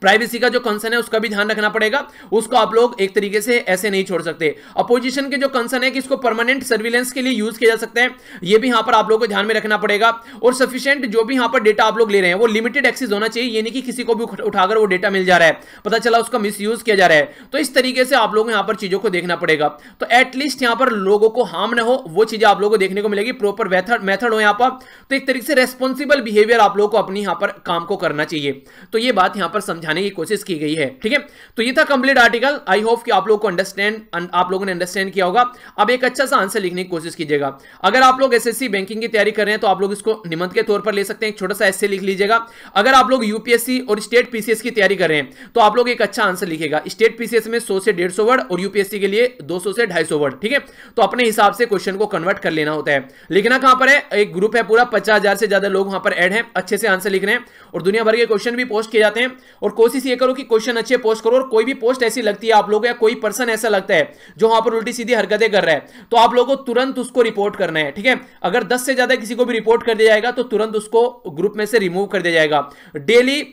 प्राइवेसी का जो कंसर्न है उसका भी ध्यान रखना पड़ेगा, उसको आप लोग एक तरीके से ऐसे नहीं छोड़ सकते। अपोजिशन के जो कंसर्न है कि इसको परमानेंट सर्विलेंस के लिए यूज किया जा सकता है, ये भी यहाँ पर आप लोगों को ध्यान में रखना पड़ेगा। और सफिशिएंट जो भी यहाँ पर डेटा आप लोग ले रहे हैं वो लिमिटेड एक्सेस होना चाहिए, यानी कि किसी को भी उठाकर वो डेटा मिल जा रहा है, पता चला उसका मिस यूज किया जा रहा है, तो इस तरीके से आप लोग यहाँ पर चीजों को देखना पड़ेगा। तो एटलीस्ट यहाँ पर लोगों को हार्म ना हो, वो चीजें आप लोगों को देखने को मिलेगी, प्रॉपर मेथड हो यहाँ पर, तो एक तरीके से रेस्पॉन्सिबल बिहेवियर आप लोगों को अपनी यहाँ पर काम को करना चाहिए। तो ये बात यहाँ पर समझाने की कोशिश की गई है, ठीक है। तो ये था कंप्लीट आर्टिकल, आई होप कि आप लोगों को आप लोगों ने अंडरस्टैंड किया होगा। अब एक अच्छा सा आंसर लिखने की कोशिश कीजिएगा। अगर आप लोग एसएससी बैंकिंग की तैयारी कर रहे हैं तो आप लोग इसको निबंध के तौर पर ले सकते हैं, एक छोटा सा एस्से लिख लीजिएगा। अगर आप लोग यूपीएससी और स्टेट पीसीएस की तैयारी कर रहे हैं तो आप लोग एक अच्छा आंसर लिखेगा। स्टेट पीसीएस में 100 से 150 वर्ड और यूपीएससी के लिए 200 से 250 वर्ड, ठीक है। तो अपने हिसाब से क्वेश्चन को कन्वर्ट कर लेना होता है। लिखना कहां पर है, एक ग्रुप है पूरा 50,000 से ज्यादा लोग वहां पर ऐड हैं, अच्छे से आंसर लिख रहे हैं और दुनिया भर के क्वेश्चन भी पोस्ट किए जाते हैं। और कोशिश ये करो कि क्वेश्चन अच्छे पोस्ट करो, और कोई भी पोस्ट ऐसी लगती है आप लोगों को या कोई पर्सन ऐसा लगता है जो वहां पर उल्टी सीधी हरकतें कर रहा है तो आप लोगों को तुरंत उसको रिपोर्ट करना है, ठीक है। अगर 10 से ज्यादा किसी को भी रिपोर्ट कर दिया जाएगा तो तुरंत उसको ग्रुप में से रिमूव कर दिया जाएगा। डेली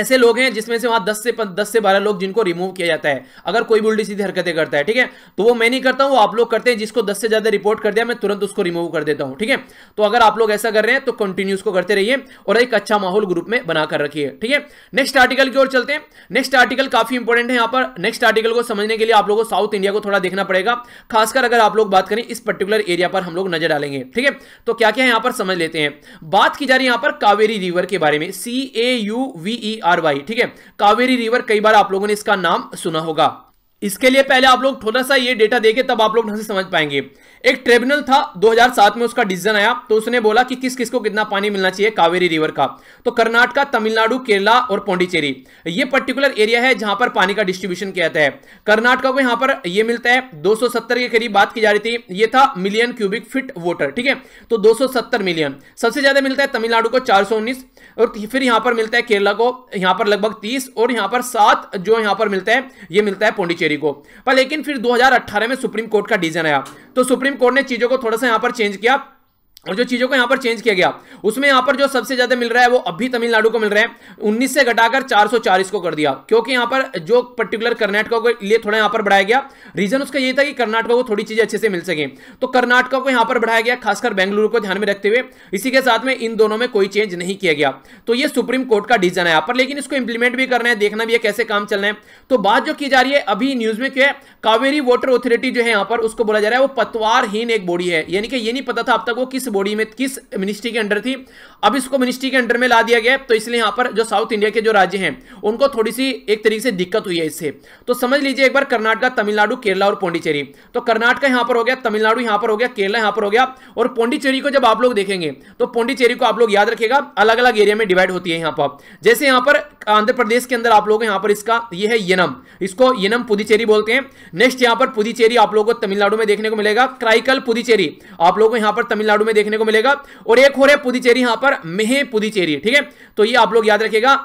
ऐसे लोग हैं जिसमें से वहां 10 से 12 लोग जिनको रिमूव किया जाता है अगर कोई भी उल्टी सीधी हरकतें करता है, ठीक है। तो वो मैं नहीं करता हूं, वो आप लोग करते हैं। जिसको 10 से ज्यादा रिपोर्ट कर दिया मैं तुरंत उसको रिमूव कर देता हूं, ठीक है। तो अगर आप लोग ऐसा कर रहे हैं तो कंटिन्यू उसको करते रहिए और एक अच्छा माहौल ग्रुप में बनाकर रखिए, ठीक है। नेक्स्ट आर्टिकल की ओर चलते हैं। नेक्स्ट आर्टिकल काफी इंपॉर्टेंट है। यहाँ पर नेक्स्ट आर्टिकल को समझने के लिए आप लोगों को साउथ इंडिया को थोड़ा देखना पड़ेगा, खासकर अगर आप लोग बात करें इस पर्टिकुलर एरिया पर हम लोग नजर डालेंगे, ठीक है। तो क्या क्या है यहाँ पर समझ लेते हैं। बात की जा रही है यहाँ पर कावेरी रिवर के बारे में, CAUVERY, ठीक है। कावेरी रिवर, कई बार आप लोगों ने इसका नाम सुना होगा। इसके लिए पहले आप लोग थोड़ा सा ये डेटा देखें तब आप लोग ढंग से समझ पाएंगे। एक ट्रिब्यूनल था 2007 में, उसका डिसीजन आया तो उसने बोला कि किस किस को कितना पानी मिलना चाहिए कावेरी रिवर का। तो कर्नाटका, तमिलनाडु, केरला और पौंडीचेरी ये पर्टिकुलर एरिया है जहां पर पानी का डिस्ट्रीब्यूशन किया जाता है। कर्नाटका को यहां पर यह मिलता है 270 के करीब, बात की जा रही थी, ये था मिलियन क्यूबिक फीट वाटर, ठीक है। तो 270 मिलियन। सबसे ज्यादा मिलता है तमिलनाडु को 419, और फिर यहां पर मिलता है केरला को, यहां पर लगभग 30, और यहां पर 7 जो यहां पर मिलता है यह मिलता है पौंडीचेरी को। पर लेकिन फिर 2018 में सुप्रीम कोर्ट का डिसीजन आया तो सुप्रीम कोर्ट ने चीजों को थोड़ा सा यहां पर चेंज किया, और जो चीजों को यहां पर चेंज किया गया उसमें यहां पर जो सबसे ज्यादा मिल रहा है वो अभी तमिलनाडु को मिल रहा है, 19 से घटाकर 440 को कर दिया, क्योंकि यहां पर जो पर्टिकुलर कर्नाटका को लिए थोड़ा यहां पर बढ़ाया गया। रीजन उसका ये था कि कर्नाटका को थोड़ी चीजें अच्छे से मिल सके, तो कर्नाटका को यहां पर बढ़ाया गया, खासकर बेंगलुरु को ध्यान में रखते हुए। इसी के साथ में इन दोनों में कोई चेंज नहीं किया गया। तो यह सुप्रीम कोर्ट का डिसीजन है, पर लेकिन इसको इंप्लीमेंट भी करना है, देखना भी है कैसे काम चलना है। तो बात जो की जा रही है अभी न्यूज में क्या है, कावेरी वाटर अथॉरिटी जो है यहां पर उसको बोला जा रहा है वो पतवारहीन एक बॉडी है, यानी कि ये नहीं पता था अब तक वो किस बॉडी में, किस मिनिस्ट्री के अंडर थी, अब इसको मिनिस्ट्री के अंडर में ला दिया गया। तो इसलिए यहां पर जो साउथ इंडिया के जो राज्य हैं उनको थोड़ी सी एक तरीके से दिक्कत हुई है इससे। तो समझ लीजिए एक बार, कर्नाटका, तमिलनाडु, केरला और पौंडीचेरी। तो कर्नाटका यहां पर हो गया, तमिलनाडु यहां पर हो गया, केरला यहां पर हो गया, और पौंडीचेरी को जब आप लोग देखेंगे तो पौंडीचेरी को आप लोग याद रखिएगा अलग अलग एरिया में डिवाइड होती है। यहां पर जैसे यहां पर आंध्र प्रदेश के अंदर आप लोग यहां पर इसका ये है येनम, इसको येनम पुदुचेरी बोलते हैं। नेक्स्ट यहां पर पुदुचेरी आप लोगों को तमिलनाडु में देखने को मिलेगा, क्राइकल पुदुचेरी आप लोगों को यहां पर तमिलनाडु में देखने को मिलेगा, और एक हो रहा है पुदुचेरी यहां पर मेहे पुदुचेरी, ठीक है। तो ये आप लोग याद रखिएगा।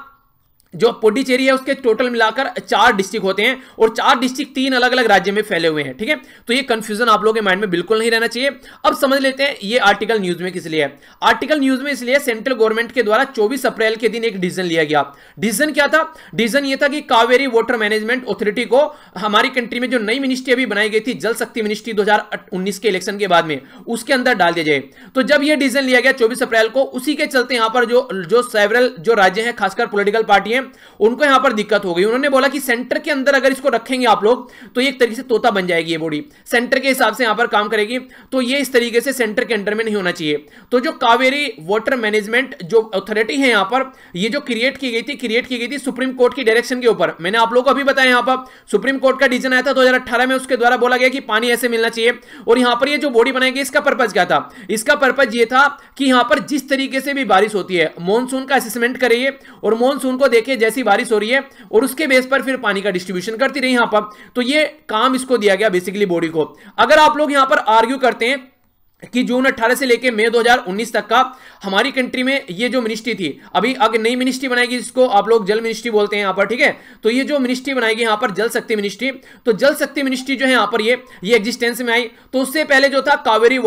जो पुडुचेरी है उसके टोटल मिलाकर 4 डिस्ट्रिक्ट होते हैं, और 4 डिस्ट्रिक्ट 3 अलग अलग राज्य में फैले हुए हैं, ठीक है। तो ये कंफ्यूजन आप लोगों के माइंड में बिल्कुल नहीं रहना चाहिए। अब समझ लेते हैं ये आर्टिकल न्यूज में किस लिए है। आर्टिकल न्यूज में इसलिए सेंट्रल गवर्नमेंट के द्वारा 24 अप्रैल के दिन एक डिसीजन लिया गया। डिसीजन क्या था? डिसीजन यह था कि कावेरी वाटर मैनेजमेंट अथॉरिटी को हमारी कंट्री में जो नई मिनिस्ट्री अभी बनाई गई थी, जल शक्ति मिनिस्ट्री 2019 के इलेक्शन के बाद में, उसके अंदर डाल दिया जाए। तो जब यह डिसीजन लिया गया 24 अप्रैल को, उसी के चलते यहां पर जो सेवरल जो राज्य है, खासकर पोलिटिकल पार्टी चाहिए, उनको यहाँ पर दिक्कत हो गई। उन्होंने बोला कि सेंटर के अंदर अगर इसको रखेंगे आप लोग तो ये एक तरीके से तोता बन जाएगी, ये बॉडी सेंटर के हिसाब से यहाँ पर काम करेगी, तो ये इस तरीके से सेंटर के अंडर में नहीं होना चाहिए। तो जो कावेरी वाटर मैनेजमेंट जो अथॉरिटी है यहाँ पर, ये जो क्रिएट की गई थी सुप्रीम कोर्ट की डायरेक्शन के ऊपर। मैंने आप लोगों को अभी बताया यहाँ पर सुप्रीम कोर्ट का डिसीजन आया था 2018 में, उसके द्वारा बोला गया कि पानी ऐसे मिलना चाहिए। और यहाँ पर ये जो बॉडी बनाई गई इसका पर्पज क्या था? इसका पर्पज ये था कि यहाँ पर जिस तरीके से भी बारिश होती है मॉनसून का असेसमेंट करिए और मॉनसून को देखिए जैसी बारिश हो रही है और उसके बेस पर फिर पानी का डिस्ट्रीब्यूशन करती रही यहाँ पर। तो ये काम इसको दिया गया बेसिकली बॉडी को। अगर आप लोग यहाँ पर आर्ग्यू करते हैं कि जून 18 से लेकर मई 2019 तक का हमारी कंट्री में ये जो मिनिस्ट्री थी, अभी अगर नई मिनिस्ट्री बनाएगी जिसको आप लोग जल मिनिस्ट्री बोलते हैं यहाँ पर, ठीक है, तो ये जो मिनिस्ट्री बनाएगी यहाँ पर जल शक्ति मिनिस्ट्री, तो जल शक्ति मिनिस्ट्री जो है यहाँ पर ये एग्जिस्टेंस में आई। तो उससे पहले जो था कावेरी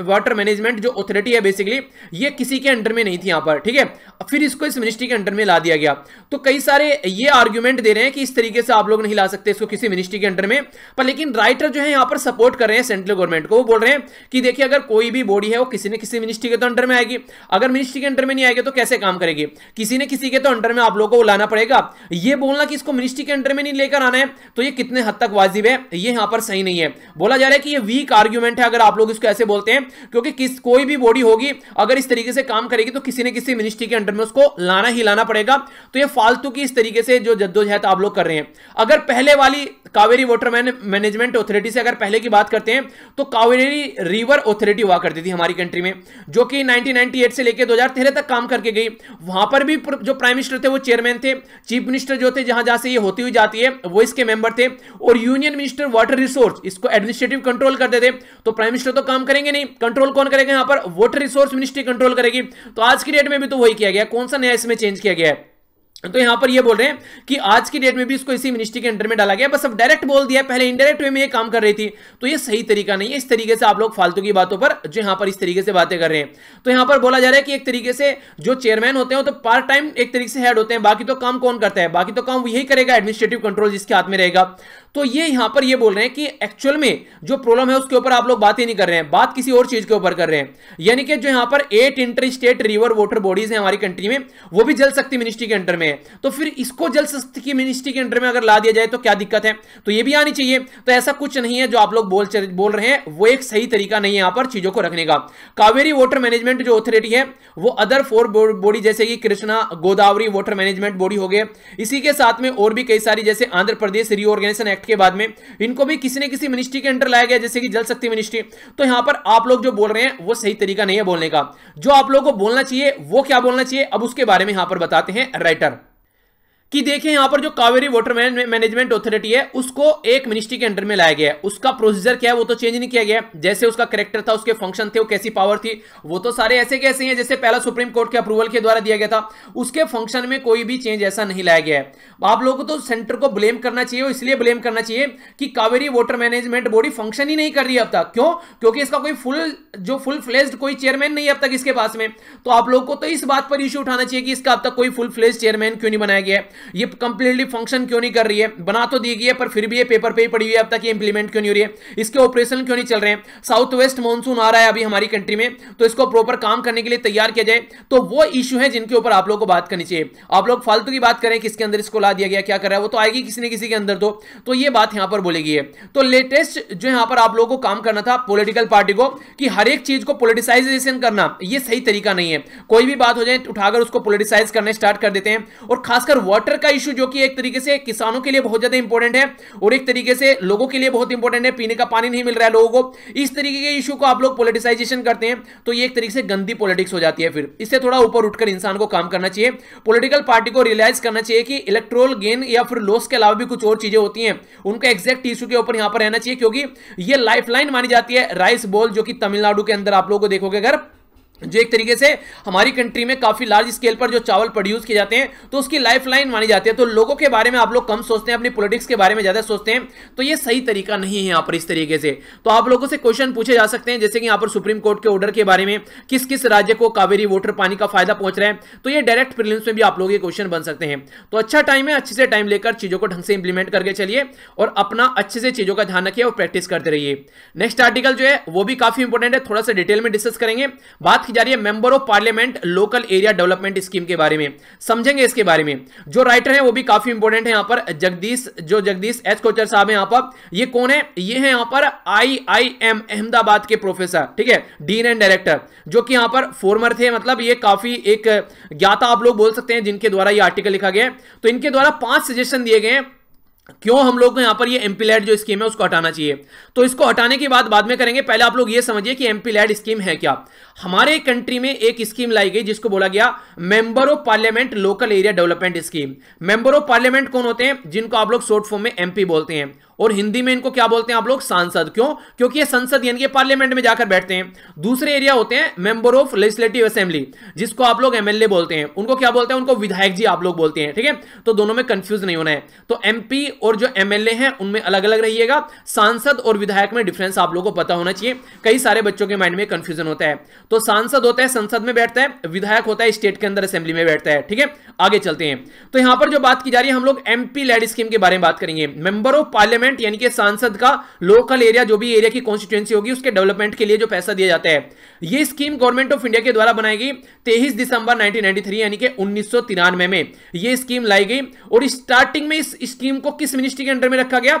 वाटर मैनेजमेंट जो अथॉरिटी है बेसिकली ये किसी के अंडर में नहीं थी यहाँ पर, ठीक है, फिर इसको इस मिनिस्ट्री के अंडर में ला दिया गया। तो कई सारे ये आर्ग्यूमेंट दे रहे हैं कि इस तरीके से आप लोग नहीं ला सकते इसको किसी मिनिस्ट्री के अंडर में, पर लेकिन राइटर जो है यहाँ पर सपोर्ट कर रहे हैं सेंट्रल गवर्नमेंट को। वो बोल रहे हैं कि देखिए अगर कोई भी बॉडी है वो किसी न किसी मिनिस्ट्री के तो अंडर में आएगी, अगर मिनिस्ट्री के अंडर में नहीं आएगी तो कैसे काम करेगी, किसी न किसी के तो अंडर में आप लोगों को लाना पड़ेगा। ये बोलना कि इसको मिनिस्ट्री के अंडर में नहीं लेकर आना है तो ये कितने हद तक वाजिब है, ये यहां पर सही नहीं है। बोला जा रहा है कि ये वीक आर्ग्यूमेंट है अगर आप लोग इसको ऐसे बोलते हैं, क्योंकि कोई भी बॉडी होगी अगर इस तरीके से काम करेगी तो किसी न किसी मिनिस्ट्री के अंडर में उसको लाना ही लाना पड़ेगा। तो ये फालतू की इस तरीके से जो जद्दोजहद आप लोग कर रहे हैं। अगर पहले वाली कावेरी वाटर मैनेजमेंट अथॉरिटी से अगर पहले की बात करते हैं तो कावेरी रिवर अथॉरिटी हुआ करती थी हमारी कंट्री में, जो कि 1998 से लेकर 2013 तक काम करके गई। वहां पर भी जो प्राइम मिनिस्टर थे वो चेयरमैन थे, चीफ मिनिस्टर जो थे जहां जहां से ये होती हुई जाती है वो इसके मेंबर थे, और यूनियन मिनिस्टर वाटर रिसोर्स इसको एडमिनिस्ट्रेटिव कंट्रोल करते थे। तो प्राइम मिनिस्टर तो काम करेंगे नहीं, कंट्रोल कौन करेगा यहाँ पर? वाटर रिसोर्स मिनिस्ट्री कंट्रोल करेगी। तो आज की डेट में भी तो वही किया गया, कौन सा नया इसमें चेंज किया गया है? तो यहां पर ये बोल रहे हैं कि आज की डेट में भी इसको इसी मिनिस्ट्री के अंडर में डाला गया, बस अब डायरेक्ट बोल दिया, पहले इनडायरेक्ट वे में ये काम कर रही थी। तो ये सही तरीका नहीं है, इस तरीके से आप लोग फालतू की बातों पर जो यहां पर इस तरीके से बातें कर रहे हैं। तो यहां पर बोला जा रहा है कि एक तरीके से जो चेयरमैन होते हैं तो पार्ट टाइम एक तरीके से हेड होते हैं, बाकी तो काम कौन करता है, बाकी तो काम यही करेगा, एडमिनिस्ट्रेटिव कंट्रोल जिसके हाथ में रहेगा। तो ये यहां पर ये बोल रहे हैं कि एक्चुअल में जो प्रॉब्लम है उसके ऊपर आप लोग बात ही नहीं कर रहे हैं, बात किसी और चीज के ऊपर कर रहे हैं। यानी कि जो यहां पर 8 inter state river water bodies हैं हमारी कंट्री में, वो भी जल शक्ति मिनिस्ट्री के अंडर में है। तो फिर इसको जल शक्ति मिनिस्ट्री के अंडर में अगर ला दिया जाए तो क्या दिक्कत है? तो ये भी आनी चाहिए। तो ऐसा कुछ नहीं है जो आप लोग बोल रहे हैं, वो एक सही तरीका नहीं है यहाँ पर चीजों को रखने का। कावेरी वाटर मैनेजमेंट जो अथॉरिटी है वो अदर 4 बॉडी जैसे कि Krishna Godavari water management body हो गए, इसी के साथ में और भी कई सारी जैसे आंध्र प्रदेश रिओर्गेनाइजेशन एक्ट के बाद में इनको भी किसी न किसी मिनिस्ट्री के अंडर लाया गया जैसे कि जल शक्ति मिनिस्ट्री। तो यहां पर आप लोग जो बोल रहे हैं वो सही तरीका नहीं है बोलने का। जो आप लोगों को बोलना चाहिए वो क्या बोलना चाहिए, अब उसके बारे में यहां पर बताते हैं राइटर कि देखिए यहां पर जो कावेरी वाटर मैनेजमेंट अथॉरिटी है उसको एक मिनिस्ट्री के अंडर में लाया गया है, उसका प्रोसीजर क्या है वो तो चेंज नहीं किया गया, जैसे उसका कैरेक्टर था, उसके फंक्शन थे, वो कैसी पावर थी, वो तो सारे ऐसे कैसे हैं जैसे पहला सुप्रीम कोर्ट के अप्रूवल के द्वारा दिया गया था। उसके फंक्शन में कोई भी चेंज ऐसा नहीं लाया गया है। आप लोगों को तो सेंटर को ब्लेम करना चाहिए, इसलिए ब्लेम करना चाहिए कि Kaveri water management body function ही नहीं कर रही अब तक। क्यों? क्योंकि इसका कोई फुल फ्लेज्ड कोई चेयरमैन नहीं है अब तक इसके पास में। तो आप लोगों को तो इस बात पर इश्यू उठाना चाहिए कि इसका अब तक कोई फुल फ्लेज्ड चेयरमैन क्यों नहीं बनाया गया है, ये कंप्लीटली फंक्शन क्यों नहीं कर रही है। बना तो दी गई है पर फिर भी ये पेपर पे ही पड़ी हुई है, अब तक ये इंप्लीमेंट क्यों नहीं हो रही है, इसके ऑपरेशन क्यों नहीं चल रहे हैं। साउथ वेस्ट मानसून आ रहा है अभी हमारी कंट्री में, तो इसको प्रॉपर काम करने के लिए तैयार किया जाए। तो वो इशू है जिनके ऊपर आप लोग को बात करनी चाहिए। आप लोग फालतू की बात करें कि इसके अंदर इसको ला दिया गया, क्या कर रहा है, वो तो आएगी किसी न किसी के अंदर। तो ये बात यहां पर बोलेगी है। तो लेटेस्ट जो यहां पर आप लोगों को काम करना था पॉलिटिकल पार्टी को कि हर एक चीज को पॉलिटिसाइजेशन करना, ये सही तरीका नहीं है। कोई भी बात हो जाए उठाकर उसको पॉलिटिसाइज करने स्टार्ट कर देते हैं, और खासकर वाटर का इशू जो कि एक तरीके से किसानों के लिए बहुत ज्यादा इंपॉर्टेंट है और एक तरीके से लोगों के लिए बहुत इंपॉर्टेंट है, पीने का पानी नहीं मिल रहा है लोगों को, इस तरीके के इशू को आप लोग पॉलिटिसाइजेशन करते हैं। तो ये एक तरीके से गंदी पॉलिटिक्स हो जाती है। फिर इससे थोड़ा ऊपर उठकर इंसान को काम करना चाहिए। पॉलिटिकल पार्टी को रियलाइज करना चाहिए कि इलेक्ट्रोल गेन या फिर लॉस के अलावा भी कुछ और चीजें होती हैं, उनका एग्जैक्ट इशू के ऊपर यहां पर रहना चाहिए, क्योंकि यह लाइफ लाइन मानी जाती है राइस बॉल, जो कि तमिलनाडु के अंदर आप लोगों को देखोगे अगर जो एक तरीके से हमारी कंट्री में काफी लार्ज स्केल पर जो चावल प्रोड्यूस किए जाते हैं तो उसकी लाइफलाइन मानी जाती है। तो लोगों के बारे में आप लोग कम सोचते हैं, अपनी पॉलिटिक्स के बारे में ज्यादा सोचते हैं, तो ये सही तरीका नहीं है यहाँ पर इस तरीके से। तो आप लोगों से क्वेश्चन पूछे जा सकते हैं जैसे कि यहाँ पर सुप्रीम कोर्ट के ऑर्डर के बारे में किस किस राज्य को कावेरी वाटर पानी का फायदा पहुंच रहा है, तो ये डायरेक्ट प्रीलिम्स में भी आप लोग ये क्वेश्चन बन सकते हैं। तो अच्छा टाइम है, अच्छे से टाइम लेकर चीजों को ढंग से इंप्लीमेंट करके चलिए और अपना अच्छे से चीजों का ध्यान रखिए और प्रैक्टिस करते रहिए। नेक्स्ट आर्टिकल जो है वो भी काफी इंपॉर्टेंट है, थोड़ा सा डिटेल में डिस्कस करेंगे। बात की जा रही है member of parliament local area development scheme के बारे में, समझेंगे इसके बारे में। जो राइटर है वो भी काफी इंपोर्टेंट है यहाँ पर, जगदीश एच कोचर साहब है यहाँ पर। ये कौन है? ये है यहाँ पर IIM अहमदाबाद के प्रोफेसर, ठीक है, डीन एंड डायरेक्टर, जो कि यहाँ पर फॉर्मर थे, मतलब ये काफी एक ज्ञाता आप लोग बोल सकते हैं जिनके द्वारा ये आर्टिकल लिखा गया है। तो इनके द्वारा 5 सजेशन दिए गए हैं क्यों हम लोग को यहाँ पर ये एमपी लैड जो स्कीम है उसको हटाना चाहिए। तो इसको हटाने की बात बाद में करेंगे, पहले आप लोग ये समझिए कि एमपी लैड स्कीम है क्या। हमारे कंट्री में एक स्कीम लाई गई जिसको बोला गया member of parliament local area development scheme. Member of parliament कौन होते हैं? जिनको आप लोग शॉर्ट फॉर्म में एमपी बोलते हैं, और हिंदी में इनको क्या बोलते हैं आप लोग? सांसद। क्यों? क्योंकि ये संसद यानी कि पार्लियामेंट में जाकर बैठते हैं। दूसरे एरिया होते हैं मेंबर ऑफ लेजिस्लेटिव असेंबली, जिसको आप लोग एमएलए बोलते हैं, उनको क्या बोलते हैं? उनको विधायक जी आप लोग बोलते हैं, ठीक है। तो दोनों में कंफ्यूज नहीं होना है। तो एमपी और जो एमएलए हैं उनमें अलग अलग रहिएगा, सांसद और विधायक में डिफरेंस आप लोगों को पता होना चाहिए। कई सारे बच्चों के माइंड में कंफ्यूजन होता है। तो सांसद होता है संसद में बैठता है, विधायक होता है स्टेट के अंदर असेंबली में बैठता है, ठीक है। आगे चलते हैं। तो यहां पर जो बात की जा रही है हम लोग एमपी लैड स्कीम के बारे में बात करेंगे। मेंबर ऑफ पार्लियामेंट यानी कि सांसद का लोकल एरिया जो भी एरिया की कॉन्स्टिट्यूएंसी होगी उसके डेवलपमेंट के लिए जो पैसा दिया जाता है, ये स्कीम गवर्नमेंट ऑफ इंडिया के द्वारा बनाई गई 23 दिसंबर 1993 यानी कि 1993 में ये स्कीम लाई गई। और स्टार्टिंग में इस स्कीम को किस मिनिस्ट्री के अंडर में रखा गया?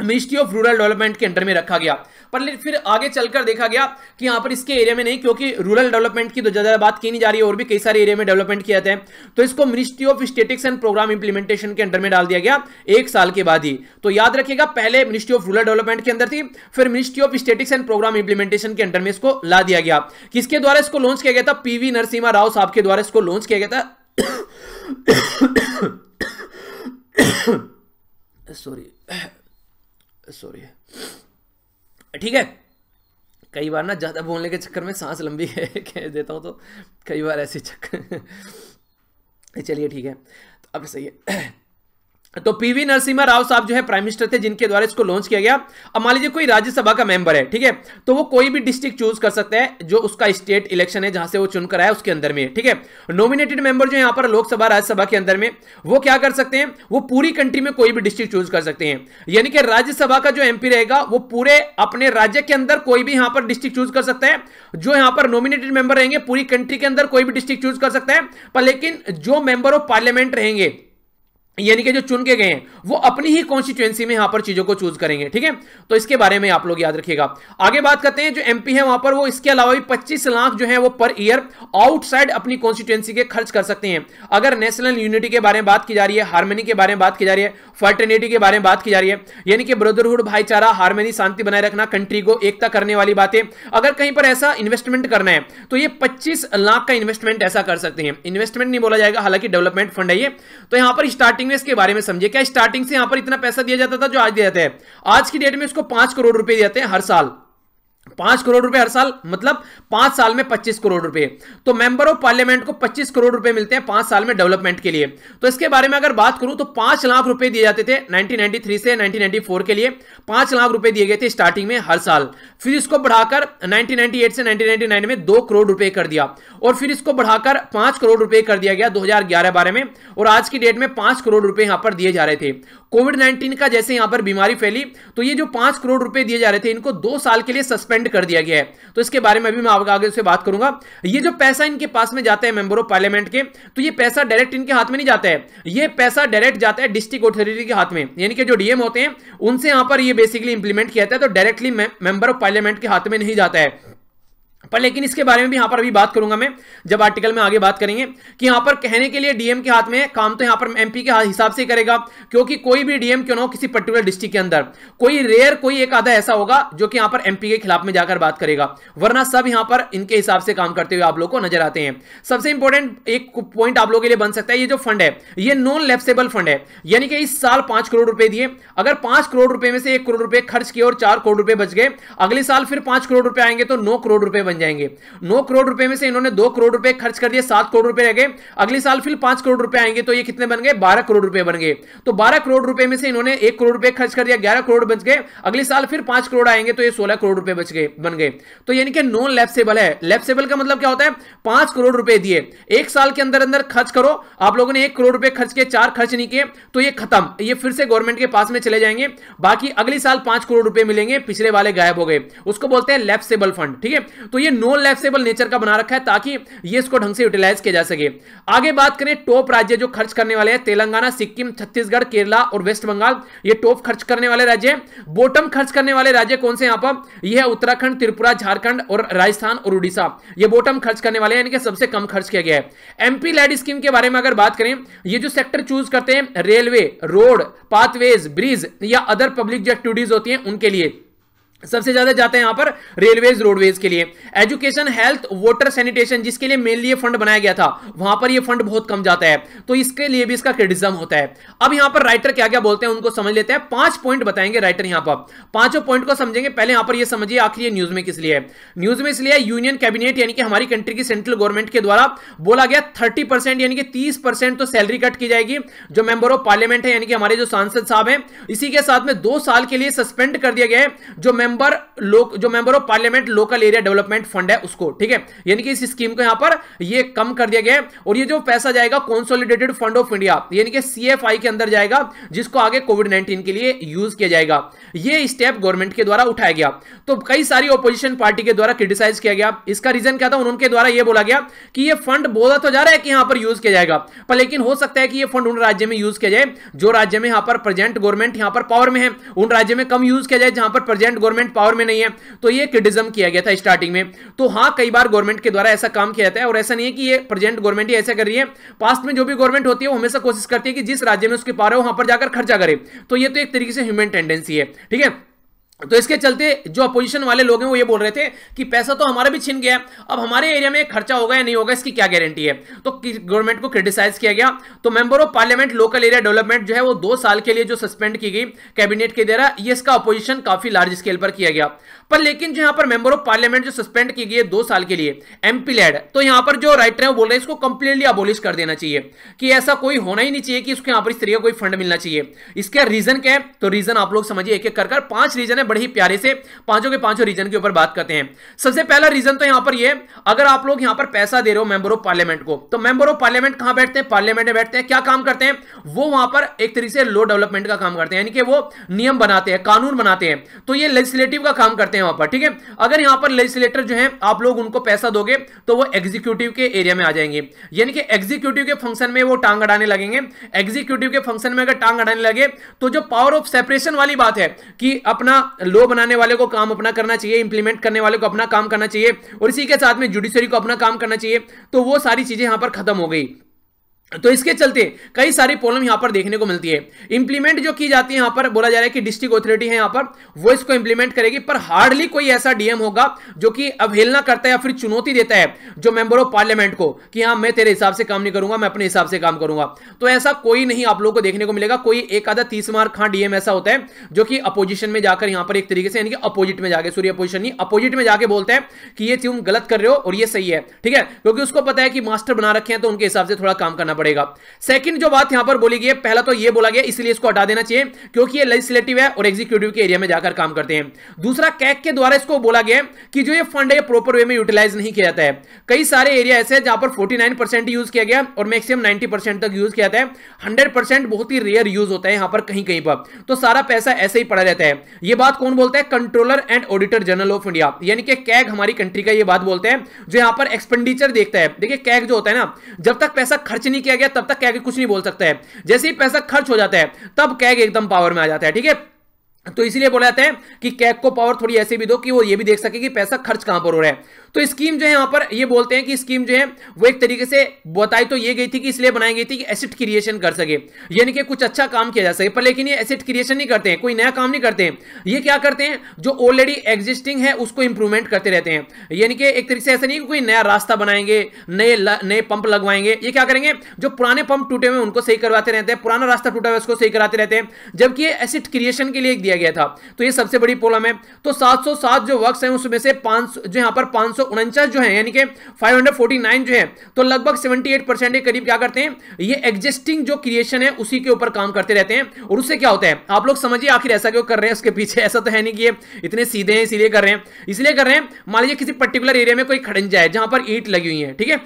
मिनिस्ट्री ऑफ रूरल डेवलपमेंट के अंडर में रखा गया, पर फिर आगे चलकर देखा गया कि यहां पर इसके एरिया में नहीं, क्योंकि रूरल डेवलपमेंट की तो ज्यादा बात की नहीं जा रही है और भी कई सारे एरिया में डेवलपमेंट किया जाता है। तो इसको ministry of statics and programme implementation के अंडर में डाल दिया गया 1 साल के बाद ही। तो याद रखिएगा, पहले मिनिस्ट्री ऑफ रूरल डेवलपमेंट के अंदर थी, फिर ministry of statics and programme implementation के अंडर में इसको ला दिया गया। किसके द्वारा इसको लॉन्च किया गया था? PV नरसिम्हा राव साहब के द्वारा इसको लॉन्च किया गया था। सॉरी, ठीक है, कई बार ना ज़्यादा बोलने के चक्कर में सांस लंबी है कह देता हूँ, तो कई बार ऐसे चक्कर। चलिए ठीक है, तो अब सही है। तो PV नरसिम्हा राव साहब जो है प्राइम मिनिस्टर थे जिनके द्वारा इसको लॉन्च किया गया। अब मान लीजिए कोई राज्यसभा का मेंबर है, ठीक है, तो वो कोई भी डिस्ट्रिक्ट चूज कर सकता है जो उसका स्टेट इलेक्शन है जहां से वो चुनकर आया उसके अंदर में, ठीक है। नॉमिनेटेड मेंबर जो यहाँ पर लोकसभा राज्यसभा के अंदर में वो क्या कर सकते हैं? वो पूरी कंट्री में कोई भी डिस्ट्रिक्ट चूज कर सकते हैं, यानी कि राज्यसभा का जो एमपी रहेगा वो पूरे अपने राज्य के अंदर कोई भी यहाँ पर डिस्ट्रिक्ट चूज कर सकता है। जो यहाँ पर नॉमिनेटेड मेंबर रहेंगे पूरी कंट्री के अंदर कोई भी डिस्ट्रिक्ट चूज कर सकता है, पर लेकिन जो मेंबर ऑफ पार्लियामेंट रहेंगे यानी कि जो चुन के गए हैं वो अपनी ही कॉन्स्टिट्यूएंसी में यहां पर चीजों को चूज करेंगे, ठीक है। तो इसके बारे में आप लोग याद रखिएगा। आगे बात करते हैं जो एमपी है वहां पर वो इसके अलावा भी 25 लाख जो है वो पर ईयर आउटसाइड अपनी कॉन्स्टिट्यूएंसी के खर्च कर सकते हैं। अगर नेशनल यूनिटी के बारे में बात की जा रही है, हार्मनी के बारे में बात की जा रही है, फर्टर्निटी के बारे में बात की जा रही है, यानी कि ब्रदरहुड भाईचारा, हार्मनी, शांति बनाए रखना, कंट्री को एकता करने वाली बातें, अगर कहीं पर ऐसा इन्वेस्टमेंट करना है तो ये 25 लाख का इन्वेस्टमेंट ऐसा कर सकते हैं। इन्वेस्टमेंट नहीं बोला जाएगा, हालांकि डेवलपमेंट फंड है ये। तो यहां पर स्टार्टिंग इसके बारे में समझे, क्या स्टार्टिंग से यहां पर इतना पैसा दिया जाता था जो आज दिया जाता है? आज की डेट में इसको 5 करोड़ रुपए दिए जाते हैं हर साल, 5 करोड़ रुपए हर साल, मतलब 5 साल में 25 करोड़ रुपए। तो मेंबर ऑफ पार्लियामेंट को 25 करोड़ रुपए मिलते हैं 5 साल में डेवलपमेंट के लिए। तो इसके बारे में अगर बात करूं तो 5 लाख रुपए दिए जाते थे 1993 से 1994 के लिए, 5 लाख रुपए दिए गए थे स्टार्टिंग में हर साल। फिर इसको बढ़ाकर 1998 से 1999 में 2 करोड़ रुपए कर दिया, और फिर इसको बढ़ाकर 5 करोड़ रुपए कर दिया गया 2011-12 में, और आज की डेट में 5 करोड़ रुपए यहां पर दिए जा रहे थे। कोविड-19 का जैसे यहां पर बीमारी फैली तो ये जो 5 करोड़ रुपए दिए जा रहे थे इनको 2 साल के लिए सस्पेंड कर दिया गया है। तो इसके बारे में भी मैं आगे से बात करूंगा। ये जो पैसा इनके पास में जाता है मेंबर ऑफ पार्लियामेंट के, तो ये पैसा डायरेक्ट इनके हाथ में नहीं जाता है, ये पैसा डायरेक्ट जाता है डिस्ट्रिक्ट अथॉरिटी के हाथ में, यानी कि जो डीएम होते हैं उनसे यहां पर ये बेसिकली इंप्लीमेंट किया जाता है। तो डायरेक्टली मेंबर ऑफ पार्लियामेंट के हाथ में नहीं जाता है, पर लेकिन इसके बारे में भी यहां पर अभी बात करूंगा मैं जब आर्टिकल में आगे बात करेंगे कि यहां पर कहने के लिए डीएम के हाथ में है, काम तो यहां पर एमपी के हिसाब से ही करेगा, क्योंकि कोई भी डीएम क्यों ना हो किसी पर्टिकुलर डिस्ट्रिक्ट के अंदर कोई रेयर कोई एक आधा ऐसा होगा जो कि यहां पर एमपी के खिलाफ में जाकर बात करेगा, वरना सब यहां पर इनके हिसाब से काम करते हुए आप लोग को नजर आते हैं। सबसे इंपॉर्टेंट एक पॉइंट आप लोगों के लिए बन सकता है, ये जो फंड है ये नॉन लैप्सेबल फंड है, यानी कि इस साल 5 करोड़ रुपए दिए, अगर 5 करोड़ रुपए में से 1 करोड़ रुपए खर्च किए और 4 करोड़ रुपए बच गए, अगले साल फिर 5 करोड़ रुपए आएंगे तो 9 करोड़ रुपए बन जाएंगे। 9 करोड़ रुपए में से इन्होंने 2 करोड़ रुपए खर्च कर दिए, 7 करोड़ रुपए रह गए, अगले साल फिर 5 करोड़ रुपए आएंगे तो ये कितने बन गए? 12 करोड़ रुपए बन गए। तो 12 करोड़ रुपए में से इन्होंने 1 करोड़ रुपए खर्च कर दिया, 11 करोड़ बच गए, अगले साल फिर 5 करोड़ आएंगे तो ये 16 करोड़ रुपए बच गए बन गए। तो यानी कि नॉन लैप्सेबल है। लैप्सेबल का मतलब क्या होता है? 5 करोड़ रुपए दिए, 1 साल के अंदर अंदर खर्च करो, आप लोगों ने 1 करोड़ रुपए खर्च किए, 4 खर्च नहीं किए तो ये खत्म, ये फिर से गवर्नमेंट के पास में चले जाएंगे, बाकी अगले साल 5 करोड़ रुपए मिलेंगे, पिछले वाले गायब हो गए, उसको बोलते हैं लैप्सेबल फंड, ठीक है। तो ये नॉन लैप्सेबल नेचर का बना रखा है ताकि ये इसको ढंग से यूटिलाइज किया जा सके। आगे बात करें टॉप राज्य जो खर्च करने वाले हैं, तेलंगाना, सिक्किम, छत्तीसगढ़, केरला और वेस्ट बंगाल, ये टॉप खर्च करने वाले राज्य हैं। बॉटम खर्च करने वाले राज्य कौन से, यहां पर यह है उत्तराखंड, त्रिपुरा, झारखंड और राजस्थान और उड़ीसा, ये बॉटम खर्च करने वाले हैं, यानी कि सबसे कम खर्च किया गया है। एमपी लैड स्कीम के बारे में अगर बात करें, ये जो सेक्टर चूज करते हैं रेलवे, रोड, पाथवेज, ब्रिज या अदर पब्लिक जो एक्टिविटीज होती हैं उनके लिए सबसे ज्यादा जाते हैं यहां पर रेलवेज, रोडवेज के लिए। एजुकेशन, हेल्थ, वाटर, सैनिटेशन, जिसके लिए मेनली ये फंड बनाया गया था, वहां पर ये फंड बहुत कम जाता है, तो इसके लिए भी इसका क्रिटिसिज्म होता है। अब यहां पर राइटर क्या क्या बोलते हैं उनको समझ लेते हैं। 5 पॉइंट बताएंगे राइटर, यहां पर पांचों पॉइंट को समझेंगे। पहले यहां पर यह समझिए आखिर न्यूज में किस लिए है। न्यूज में इसलिए यूनियन कैबिनेट यानी कि हमारी कंट्री की सेंट्रल गवर्नमेंट के द्वारा बोला गया 30% यानी कि 30% तो सैलरी कट की जाएगी जो मेंबर ऑफ पार्लियामेंट है यानी कि हमारे जो सांसद साहब हैं। इसी के साथ में 2 साल के लिए सस्पेंड कर दिया गया है जो member of parliament local area development fund है उसको, ठीक है, यानी कि इस स्कीम को यहां पर ये कम कर दिया गया है। और ये जो पैसा जाएगा कंसोलिडेटेड फंड ऑफ इंडिया यानी कि सीएफआई के अंदर जाएगा, जिसको आगे कोविड-19 के लिए यूज किया जाएगा। ये स्टेप गवर्नमेंट के द्वारा उठाया गया, तो कई सारी ऑपोजिशन पार्टी के द्वारा क्रिटिसाइज किया गया। इसका रीजन क्या था, उनके द्वारा यह बोला गया कि यह फंड बोला तो जा रहा है कि यहां पर यूज किया जाएगा, पर लेकिन हो सकता है कि यह फंड उन राज्य में यूज किया जाए जो राज्य में यहां पर प्रेजेंट गवर्नमेंट यहां पर पावर में है, उन राज्य में कम यूज किया जाए जहां पर प्रेजेंट गवर्नमेंट पावर में नहीं है, तो ये क्रिटिसिज्म किया गया था स्टार्टिंग में। तो हां, कई बार गवर्नमेंट के द्वारा ऐसा काम किया जाता है और ऐसा नहीं है कि ये प्रेजेंट गवर्नमेंट ही ऐसा कर रही है, पास्ट में जो भी गवर्नमेंट होती है वो हमेशा कोशिश करती है कि जिस राज्य में उसके पावर है वहां पर जाकर खर्चा करे, तो ये तो एक तरीके से ह्यूमन टेंडेंसी है, ठीक है। तो इसके चलते जो अपोजिशन वाले लोग हैं वो ये बोल रहे थे कि पैसा तो हमारा भी छिन गया, अब हमारे एरिया में खर्चा होगा या नहीं होगा इसकी क्या गारंटी है, तो गवर्नमेंट को क्रिटिसाइज किया गया। तो member of parliament local area development जो है वो 2 साल के लिए जो सस्पेंड की गई कैबिनेट के द्वारा, ये इसका अपोजिशन काफी लार्ज स्केल पर किया गया। पर लेकिन जो यहाँ पर मेंबर ऑफ पार्लियामेंट जो सस्पेंड की गई है 2 साल के लिए एमपी लैड, तो यहाँ पर जो राइटर है वो बोल रहे हैं इसको कंप्लीटली अबोलिश कर देना चाहिए, कि ऐसा कोई होना ही नहीं चाहिए कि इसको यहाँ पर इस तरीके का कोई फंड मिलना चाहिए। इसका रीजन क्या है, तो रीजन आप लोग समझिए एक एक कर 5 रीजन बड़े ही प्यारे से, पांचों के पांचों रीजन के ऊपर बात करते हैं। सबसे पहला रीजन तो यहां पर ये, अगर आप लोग यहां पर पैसा दे रहे हो मेंबर ऑफ पार्लियामेंट को, तो मेंबर ऑफ पार्लियामेंट कहां बैठते हैं, पार्लियामेंट में बैठते हैं, क्या काम करते हैं वो, वहां पर एक तरीके से लो डेवलपमेंट का काम करते हैं, यानी कि वो नियम बनाते हैं, कानून बनाते हैं, तो ये लेजिस्लेटिव का काम करते हैं वहां पर, ठीक है। अगर यहां पर लेजिस्लेटर जो है आप लोग उनको पैसा दोगे तो वो एग्जीक्यूटिव के एरिया में आ जाएंगे, यानी कि एग्जीक्यूटिव के फंक्शन में वो टांग अड़ाने लगेंगे। एग्जीक्यूटिव के फंक्शन में अगर टांग अड़ाने लगे तो जो पावर ऑफ सेपरेशन वाली बात है कि अपना लॉ बनाने वाले को काम अपना करना चाहिए, इंप्लीमेंट करने वाले को अपना काम करना चाहिए और इसी के साथ में जुडिशरी को अपना काम करना चाहिए, तो वो सारी चीजें यहां पर खत्म हो गई। तो इसके चलते कई सारी प्रॉब्लम यहां पर देखने को मिलती है। इंप्लीमेंट जो की जाती है यहां पर बोला जा रहा है कि डिस्ट्रिक्ट अथॉरिटी है यहां पर, वो इसको इंप्लीमेंट करेगी, पर हार्डली कोई ऐसा डीएम होगा जो कि अवहेलना करता है या फिर चुनौती देता है जो मेंबर ऑफ पार्लियामेंट को कि हाँ मैं तेरे हिसाब से काम नहीं करूंगा, मैं अपने हिसाब से काम करूंगा, तो ऐसा कोई नहीं आप लोगों को देखने को मिलेगा। कोई एक आधा 30 मार्क हाँ डीएम ऐसा होता है जो कि अपोजिशन में जाकर यहां पर एक तरीके से यानी कि अपोजिट में जाकर, सॉरी अपोजिशन नहीं, अपोजिट में जाकर बोलता है कि ये तुम गलत कर रहे हो और ये सही है, ठीक है, क्योंकि उसको पता है कि मास्टर बना रखे हैं तो उनके हिसाब से थोड़ा काम करना पड़ेगा। सेकंड जो बात यहां पर बोली गई है, पहला तो ये बोला गया इसलिए इसको हटा देना चाहिए क्योंकि ये लेजिस्लेटिव है और एग्जीक्यूटिव के एरिया में जाकर काम करते हैं। दूसरा, कैक के द्वारा इसको बोला गया कि जो ये फंड है प्रॉपर वे में यूटिलाइज नहीं किया जाता है। कई सारे एरिया ऐसे हैं जहां पर 49% यूज किया गया और मैक्सिमम 90% तक यूज किया जाता है, 100% बहुत ही रेयर यूज होता है यहां पर कहीं कहीं पर, तो सारा पैसा ऐसे ही पड़ा रहता है। यह बात कौन बोलता है, controller and auditor general of India यानी कि कैग हमारी कंट्री का यह बात बोलते हैं जो यहां पर एक्सपेंडिचर देखता है। देखिए कैग जो होता है ना, जब तक पैसा खर्च नहीं किया गया तब तक कैग कुछ नहीं बोल सकता है, जैसे ही पैसा खर्च हो जाता है तब कैग एकदम पावर में आ जाता है, ठीक है। तो इसलिए बोला जाता है कि कैग को पावर थोड़ी ऐसे भी दो कि वो ये भी देख सके कि पैसा खर्च कहां पर हो रहा है। तो स्कीम जो है यहां पर ये बोलते हैं कि स्कीम जो है वो एक तरीके से बताई तो ये गई थी कि इसलिए बनाई गई थी कि एसेट क्रिएशन कर सके, यानी कि कुछ अच्छा काम किया जा सके, पर लेकिन ये एसेट क्रिएशन नहीं करते हैं, कोई नया काम नहीं करते हैं, ये क्या करते हैं जो ऑलरेडी एग्जिस्टिंग है उसको इंप्रूवमेंट करते रहते हैं, यानी कि एक तरीके से ऐसा नहीं कि कोई नया रास्ता बनाएंगे, नए पंप लगवाएंगे, ये क्या करेंगे जो पुराने पंप टूटे हुए उनको सही करवाते रहते हैं, पुराना रास्ता टूटा हुआ उसको सही कराते रहते हैं, जबकि एसेट क्रिएशन के लिए गया था। तो ये सबसे बड़ी प्रॉब्लम है। तो 707 जो वर्क्स हैं उसमें से 549 जो हैं यानी कि 549 जो हैं तो लगभग 78% के करीब क्या करते हैं ये एग्जिस्टिंग जो क्रिएशन है उसी के ऊपर काम करते रहते हैं। और उससे क्या होता है आप लोग समझिए आखिर ऐसा क्यों कर रहे हैं, उसके पीछे ऐसा तो है नहीं कि ये इतने सीधे हैं इसीलिए कर रहे हैं। मान लीजिए किसी पर्टिकुलर एरिया में कोई खड़ंजा है जहां पर ईंट लगी हुई है, ठीक है,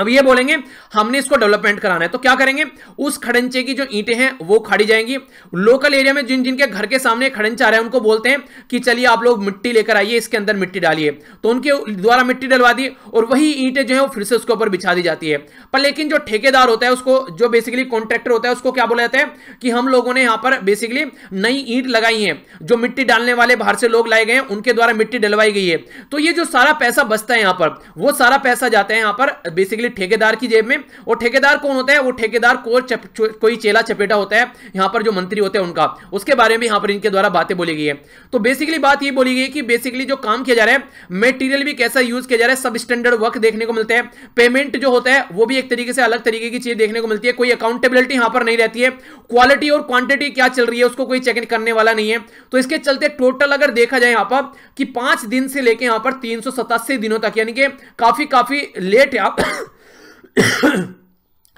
अब ये बोलेंगे हमने इसको डेवलपमेंट कराना है, तो क्या करेंगे, उस खड़ंचे की जो ईंटें हैं वो खाड़ी जाएंगी। लोकल एरिया में जिन जिनके घर के सामने खड़ंचा आ रहा है उनको बोलते हैं कि चलिए आप लोग मिट्टी लेकर आइए, इसके अंदर मिट्टी डालिए, तो उनके द्वारा मिट्टी डलवा दी और वही ईंटें जो है वो फिर से उसके ऊपर बिछा दी जाती है। पर लेकिन जो ठेकेदार होता है, उसको जो बेसिकली कॉन्ट्रैक्टर होता है, उसको क्या बोला जाता है कि हम लोगों ने यहाँ पर बेसिकली नई ईंट लगाई है, जो मिट्टी डालने वाले बाहर से लोग लाए गए हैं उनके द्वारा मिट्टी डलवाई गई है। तो ये जो सारा पैसा बचता है यहाँ पर, वो सारा पैसा जाता है यहाँ पर बेसिकली ठेकेदार की जेब में। और ठेकेदार कौन होता है, वो ठेकेदार कोई चेला चपेटा होता है यहां पर जो मंत्री होते हैं उनका, उसके बारे में यहां पर इनके द्वारा बातें बोली गई है। तो बेसिकली बात ये बोली गई कि बेसिकली जो काम किया जा रहा है, मटेरियल भी कैसा यूज किया जा रहा है, सब स्टैंडर्ड वर्क देखने को मिलता है, पेमेंट जो होता है वो भी एक तरीके से अलग तरीके की चीज देखने को मिलती है, कोई अकाउंटेबिलिटी यहां पर नहीं रहती है, क्वालिटी और क्वांटिटी क्या चल रही है उसको कोई चेक करने वाला नहीं है। तो इसके चलते टोटल अगर देखा जाए यहां पर कि 5 दिन से लेकर यहां पर 387 दिनों तक, यानी कि काफी लेट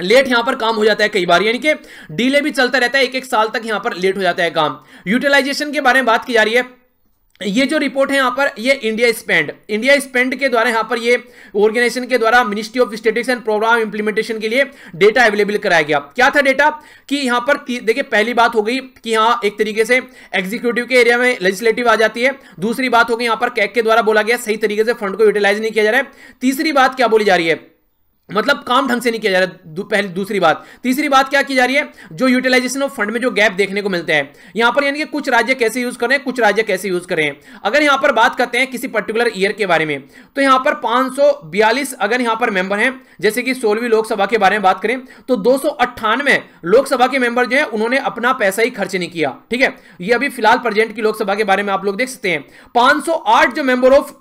लेट यहां पर काम हो जाता है कई बार, यानी कि डिले भी चलता रहता है, 1-1 साल तक यहां पर लेट हो जाता है काम। यूटिलाइजेशन के बारे में बात की जा रही है, ये जो रिपोर्ट है यहाँ पर ये इंडिया स्पेंड के द्वारा यहाँ पर ये ऑर्गेनाइजेशन के द्वारा ministry of statistics and programme implementation के लिए डेटा अवेलेबल कराया गया। क्या था डेटा कि यहाँ पर देखिए, पहली बात हो गई कि यहाँ एक तरीके से एग्जीक्यूटिव के एरिया में लेजिस्लेटिव आ जाती है, दूसरी बात हो गई यहाँ पर कैक के द्वारा बोला गया सही तरीके से फंड को यूटिलाइज नहीं किया जा रहा है, तीसरी बात क्या बोली जा रही है, मतलब काम ढंग से नहीं किया जा रहा है पहली, दूसरी बात, तीसरी बात क्या की जा रही है, जो यूटिलाइजेशन ऑफ फंड में जो गैप देखने को मिलते हैं यहां पर, यानी कि कुछ राज्य कैसे यूज कर रहे हैं, कुछ राज्य कैसे यूज कर रहे हैं। अगर यहां पर बात करते हैं किसी पर्टिकुलर ईयर के बारे में, तो यहां पर 542 अगर यहां पर मेंबर हैं, जैसे कि 16वीं लोकसभा के बारे में बात करें तो 298 लोकसभा के मेंबर जो है उन्होंने अपना पैसा ही खर्च नहीं किया। ठीक है, ये अभी फिलहाल प्रेजेंट की लोकसभा के बारे में आप लोग देख सकते हैं। 508 जो मेंबर ऑफ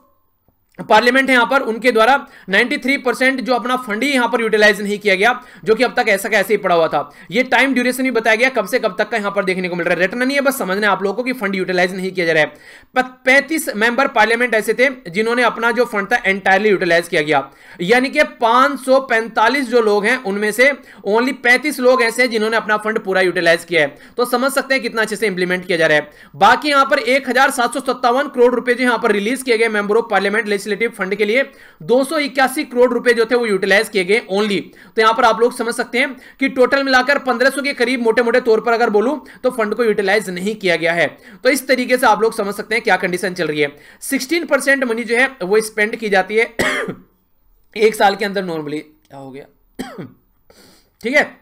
पार्लियामेंट है यहाँ पर, उनके द्वारा 93% जो अपना फंड ही यहाँ पर यूटिलाइज नहीं किया गया, जो कि अब तक ऐसा कैसे ही पड़ा हुआ था। ये टाइम ड्यूरेशन भी बताया गया कब से कब तक का यहाँ पर देखने को मिल रहा है, रटना नहीं है, बस समझना आप लोगों को कि फंड यूटिलाइज नहीं किया जा रहा है। 35 मेंबर पार्लियामेंट ऐसे थे जिन्होंने अपना जो फंड था एंटायरली यूटिलाइज किया गया, यानी कि 545 जो लोग हैं उनमें से ओनली 35 लोग ऐसे हैं जिन्होंने अपना फंड पूरा यूटिलाइज किया है। तो समझ सकते हैं कितना अच्छे से इंप्लीमेंट किया जा रहा है। बाकी यहाँ पर 1,757 करोड़ रुपए जो यहाँ पर रिलीज किए गए मेंबर ऑफ पार्लियामेंट फंड के लिए, 281 करोड़ रुपए जो थे वो यूटिलाइज किए गए ओनली। तो यहां पर आप लोग समझ सकते हैं कि टोटल मिलाकर 1500 के करीब मोटे-मोटे तौर पर अगर बोलूं तो फंड को यूटिलाइज नहीं किया गया है। तो इस तरीके से आप लोग समझ सकते हैं क्या कंडीशन चल रही है। 16% मनी जो है वो स्पेंड की जाती है 1 साल के अंदर नॉर्मली, क्या हो गया ठीक है,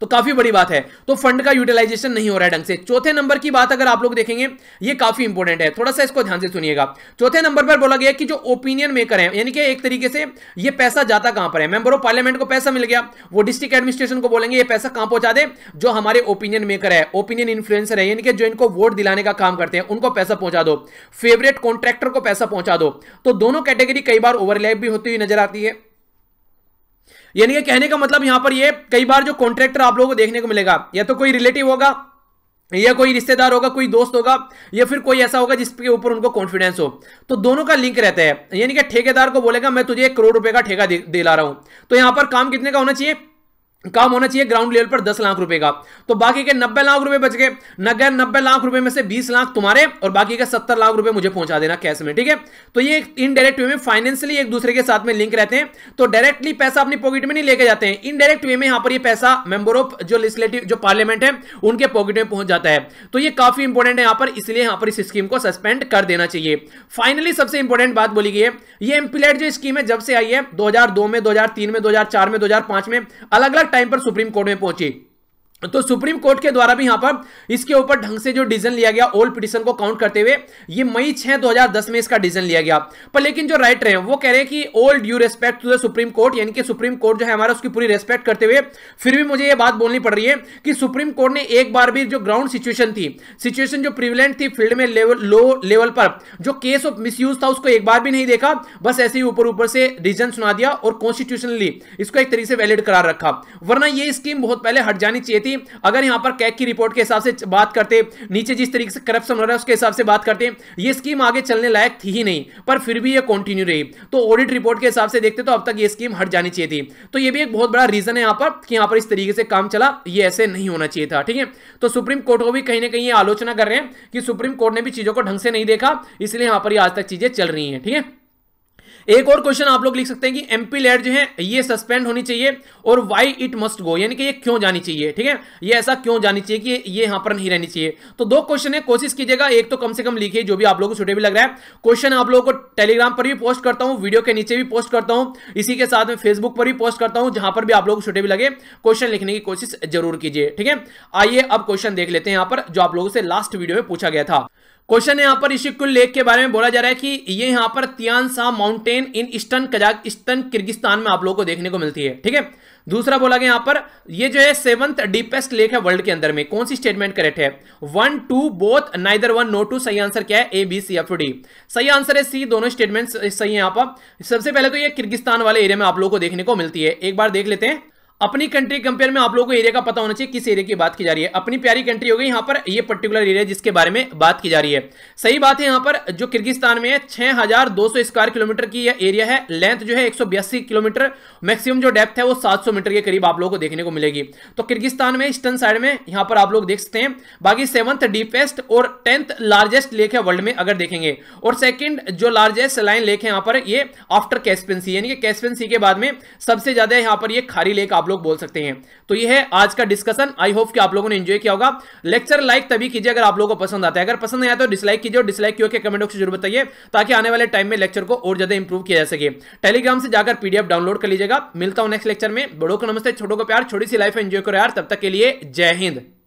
तो काफी बड़ी बात है। तो फंड का यूटिलाइजेशन नहीं हो रहा है ढंग से। चौथे नंबर की बात अगर आप लोग देखेंगे, ये काफी इंपॉर्टेंट है, थोड़ा सा इसको ध्यान से सुनिएगा। चौथे नंबर पर बोला गया कि जो ओपिनियन मेकर हैं, यानी कि एक तरीके से ये पैसा जाता कहां पर है, मेंबर ऑफ पार्लियामेंट को पैसा मिल गया, वो डिस्ट्रिक्ट एडमिनिस्ट्रेशन को बोलेंगे ये पैसा कहां पहुंचा दे, जो हमारे ओपिनियन मेकर है, ओपिनियन इन्फ्लुएंसर है, यानी कि जो इनको वोट दिलाने का काम करते हैं उनको पैसा पहुंचा दो, फेवरेट कॉन्ट्रैक्टर को पैसा पहुंचा दो। तो दोनों कैटेगरी कई बार ओवरलैप भी होती हुई नजर आती है, यानी कि कहने का मतलब यहां पर ये कई बार जो कॉन्ट्रैक्टर आप लोगों को देखने को मिलेगा, या तो कोई रिलेटिव होगा, या कोई रिश्तेदार होगा, कोई दोस्त होगा, या फिर कोई ऐसा होगा जिसके ऊपर उनको कॉन्फिडेंस हो, तो दोनों का लिंक रहता है। यानी कि ठेकेदार को बोलेगा मैं तुझे 1 करोड़ रुपए का ठेका दिला रहा हूं, तो यहां पर काम कितने का होना चाहिए, काम होना चाहिए ग्राउंड लेवल पर 10 लाख रुपए का, तो बाकी के 90 लाख रुपए बच गए, नगर 90 लाख रुपए में से 20 लाख तुम्हारे और बाकी के 70 लाख रुपए मुझे पहुंचा देना कैश में। ठीक है, तो ये इनडायरेक्ट वे में फाइनेंशियली एक दूसरे के साथ में लिंक रहते हैं, तो डायरेक्टली पैसा अपनी पॉकेट में नहीं लेके जाते हैं, इनडायरेक्ट वे में यहां पर ये पैसा मेंबर ऑफ जो लेजिस्लेटिव जो पार्लियामेंट है उनके पॉकेट में पहुंच जाता है। तो ये काफी इंपॉर्टेंट है यहाँ पर, इसलिए यहाँ पर इस स्कीम को सस्पेंड कर देना चाहिए। फाइनली सबसे इंपॉर्टेंट बात बोली गई है, ये एमपीलैट जो स्कीम है जब से आई है 2002 में, 2003 में, 2004 में, 2005 में अलग अलग टाइम पर सुप्रीम कोर्ट में पहुंची, तो सुप्रीम कोर्ट के द्वारा भी यहां पर इसके ऊपर ढंग से जो डिसीजन लिया गया ऑल पिटिशन को काउंट करते हुए, ये मई 6, 2010 में इसका डिसीजन लिया गया। पर लेकिन जो राइटर हैं वो कह रहे हैं कि all due respect to the supreme court, यानी कि सुप्रीम कोर्ट जो है हमारा उसकी पूरी रेस्पेक्ट करते हुए, फिर भी मुझे ये बात बोलनी पड़ रही है कि सुप्रीम कोर्ट ने एक बार भी जो ग्राउंड सिचुएशन थी, सिचुएशन जो प्रिविलेंट थी फील्ड में लो लेवल पर, जो केस ऑफ मिसयूज था उसको एक बार भी नहीं देखा, बस ऐसे ही ऊपर ऊपर से डिसीजन सुना दिया और कॉन्स्टिट्यूशनली इसको एक तरीके से वैलिड करार रखा, वरना यह स्कीम बहुत पहले हट जानी चाहिए थी। अगर यहां पर कैक की रिपोर्ट के हिसाब से बात करते, नीचे जिस तरीके से करप्शन हो रहा है उसके हिसाब से बात करते, ये स्कीम आगे चलने लायक थी ही नहीं, पर फिर भी ये कंटिन्यू रही। तो ऑडिट रिपोर्ट के हिसाब से देखते तो अब तक ये स्कीम हट जानी चाहिए थी। तो ये भी एक बहुत बड़ा रीजन है यहां पर कि यहां पर इस तरीके से काम चला, ये ऐसे नहीं होना चाहिए था। ठीक है, तो सुप्रीम कोर्ट को भी कहीं ना कहीं आलोचना कर रहे हैं कि सुप्रीम कोर्ट ने भी चीजों को ढंग से नहीं देखा, इसलिए यहां पर आज तक चीजें चल रही है। ठीक है, एक और क्वेश्चन आप लोग लिख सकते हैं कि एमपी लैड जो है ये सस्पेंड होनी चाहिए और व्हाई इट मस्ट गो, यानी कि ये क्यों जानी चाहिए, ठीक है, ये ऐसा क्यों जानी चाहिए कि ये यहां पर नहीं रहनी चाहिए। तो दो क्वेश्चन है, कोशिश कीजिएगा एक तो कम से कम लिखिए जो भी आप लोगों को सुटेबल लग रहा है। क्वेश्चन आप लोगों को टेलीग्राम पर भी पोस्ट करता हूं, वीडियो के नीचे भी पोस्ट करता हूं, इसी के साथ में फेसबुक पर भी पोस्ट करता हूं, जहां पर भी आप लोगों को सुटेबल लगे क्वेश्चन लिखने की कोशिश जरूर कीजिए, ठीक है। आइए अब क्वेश्चन देख लेते हैं यहां पर जो आप लोगों से लास्ट वीडियो में पूछा गया था। क्वेश्चन है यहाँ पर इशिकुल लेक के बारे में बोला जा रहा है कि ये यहाँ पर Tian Shan mountain in eastern Kazakhstan Kyrgyzstan में आप लोगों को देखने को मिलती है, ठीक है। दूसरा बोला गया यहाँ पर ये जो है 7th डीपेस्ट लेक है वर्ल्ड के अंदर में, कौन सी स्टेटमेंट करेक्ट है? 1, 2 both, neither one no two, सही आंसर क्या है? A, B, C, F, D. सही आंसर है सी, दोनों स्टेटमेंट सही है यहाँ पर। सबसे पहले तो ये किर्गिस्तान वाले एरिया में आप लोगों को देखने को मिलती है। एक बार देख लेते हैं अपनी कंट्री कंपेयर में, आप लोगों को एरिया का पता होना चाहिए किस एरिया की बात की जा रही है। अपनी प्यारी कंट्री हो गई यहाँ पर ये पर्टिकुलर एरिया जिसके बारे में बात की जा रही है। सही बात है यहाँ पर जो किर्गिस्तान में है 6200 स्क्वायर किलोमीटर की यह एरिया है, लेंथ जो है 182 किलोमीटर, मैक्सिमम जो डेप्थ है वो 700 मीटर के करीब आप लोगों को देखने को मिलेगी। तो किर्गिस्तान में ईस्टर्न साइड में यहाँ पर आप लोग देख सकते हैं। बाकी 7th डीपेस्ट और 10th लार्जेस्ट लेक है वर्ल्ड में अगर देखेंगे, और सेकेंड जो लार्जेस्ट सलाइन लेक है यहाँ पर ये आफ्टर कैस्पियन सी, यानी कि कैस्पियन सी के बाद में सबसे ज्यादा यहाँ पर ये खारी लेक आप लोग बोल सकते हैं। तो ये है आज का डिस्कशन, आई होप कि आप लोगों ने एंजॉय किया होगा। लेक्चर लाइक तभी कीजिए अगर आप लोगों को पसंद आता है, अगर पसंद नहीं आया तो डिसलाइक कीजिए, और डिसलाइक क्यों के कमेंट बॉक्स में जरूर बताइए ताकि आने वाले टाइम में लेक्चर को और ज्यादा इंप्रूव किया जा सके। टेलीग्राम से जाकर पीडीएफ डाउनलोड कर लीजिएगा। मिलता हूं नेक्स्ट लेक्चर में। बड़ों को नमस्ते, छोटों को प्यार, छोटी सी लाइफ एंजॉय करो यार। तब तक के लिए जय हिंद।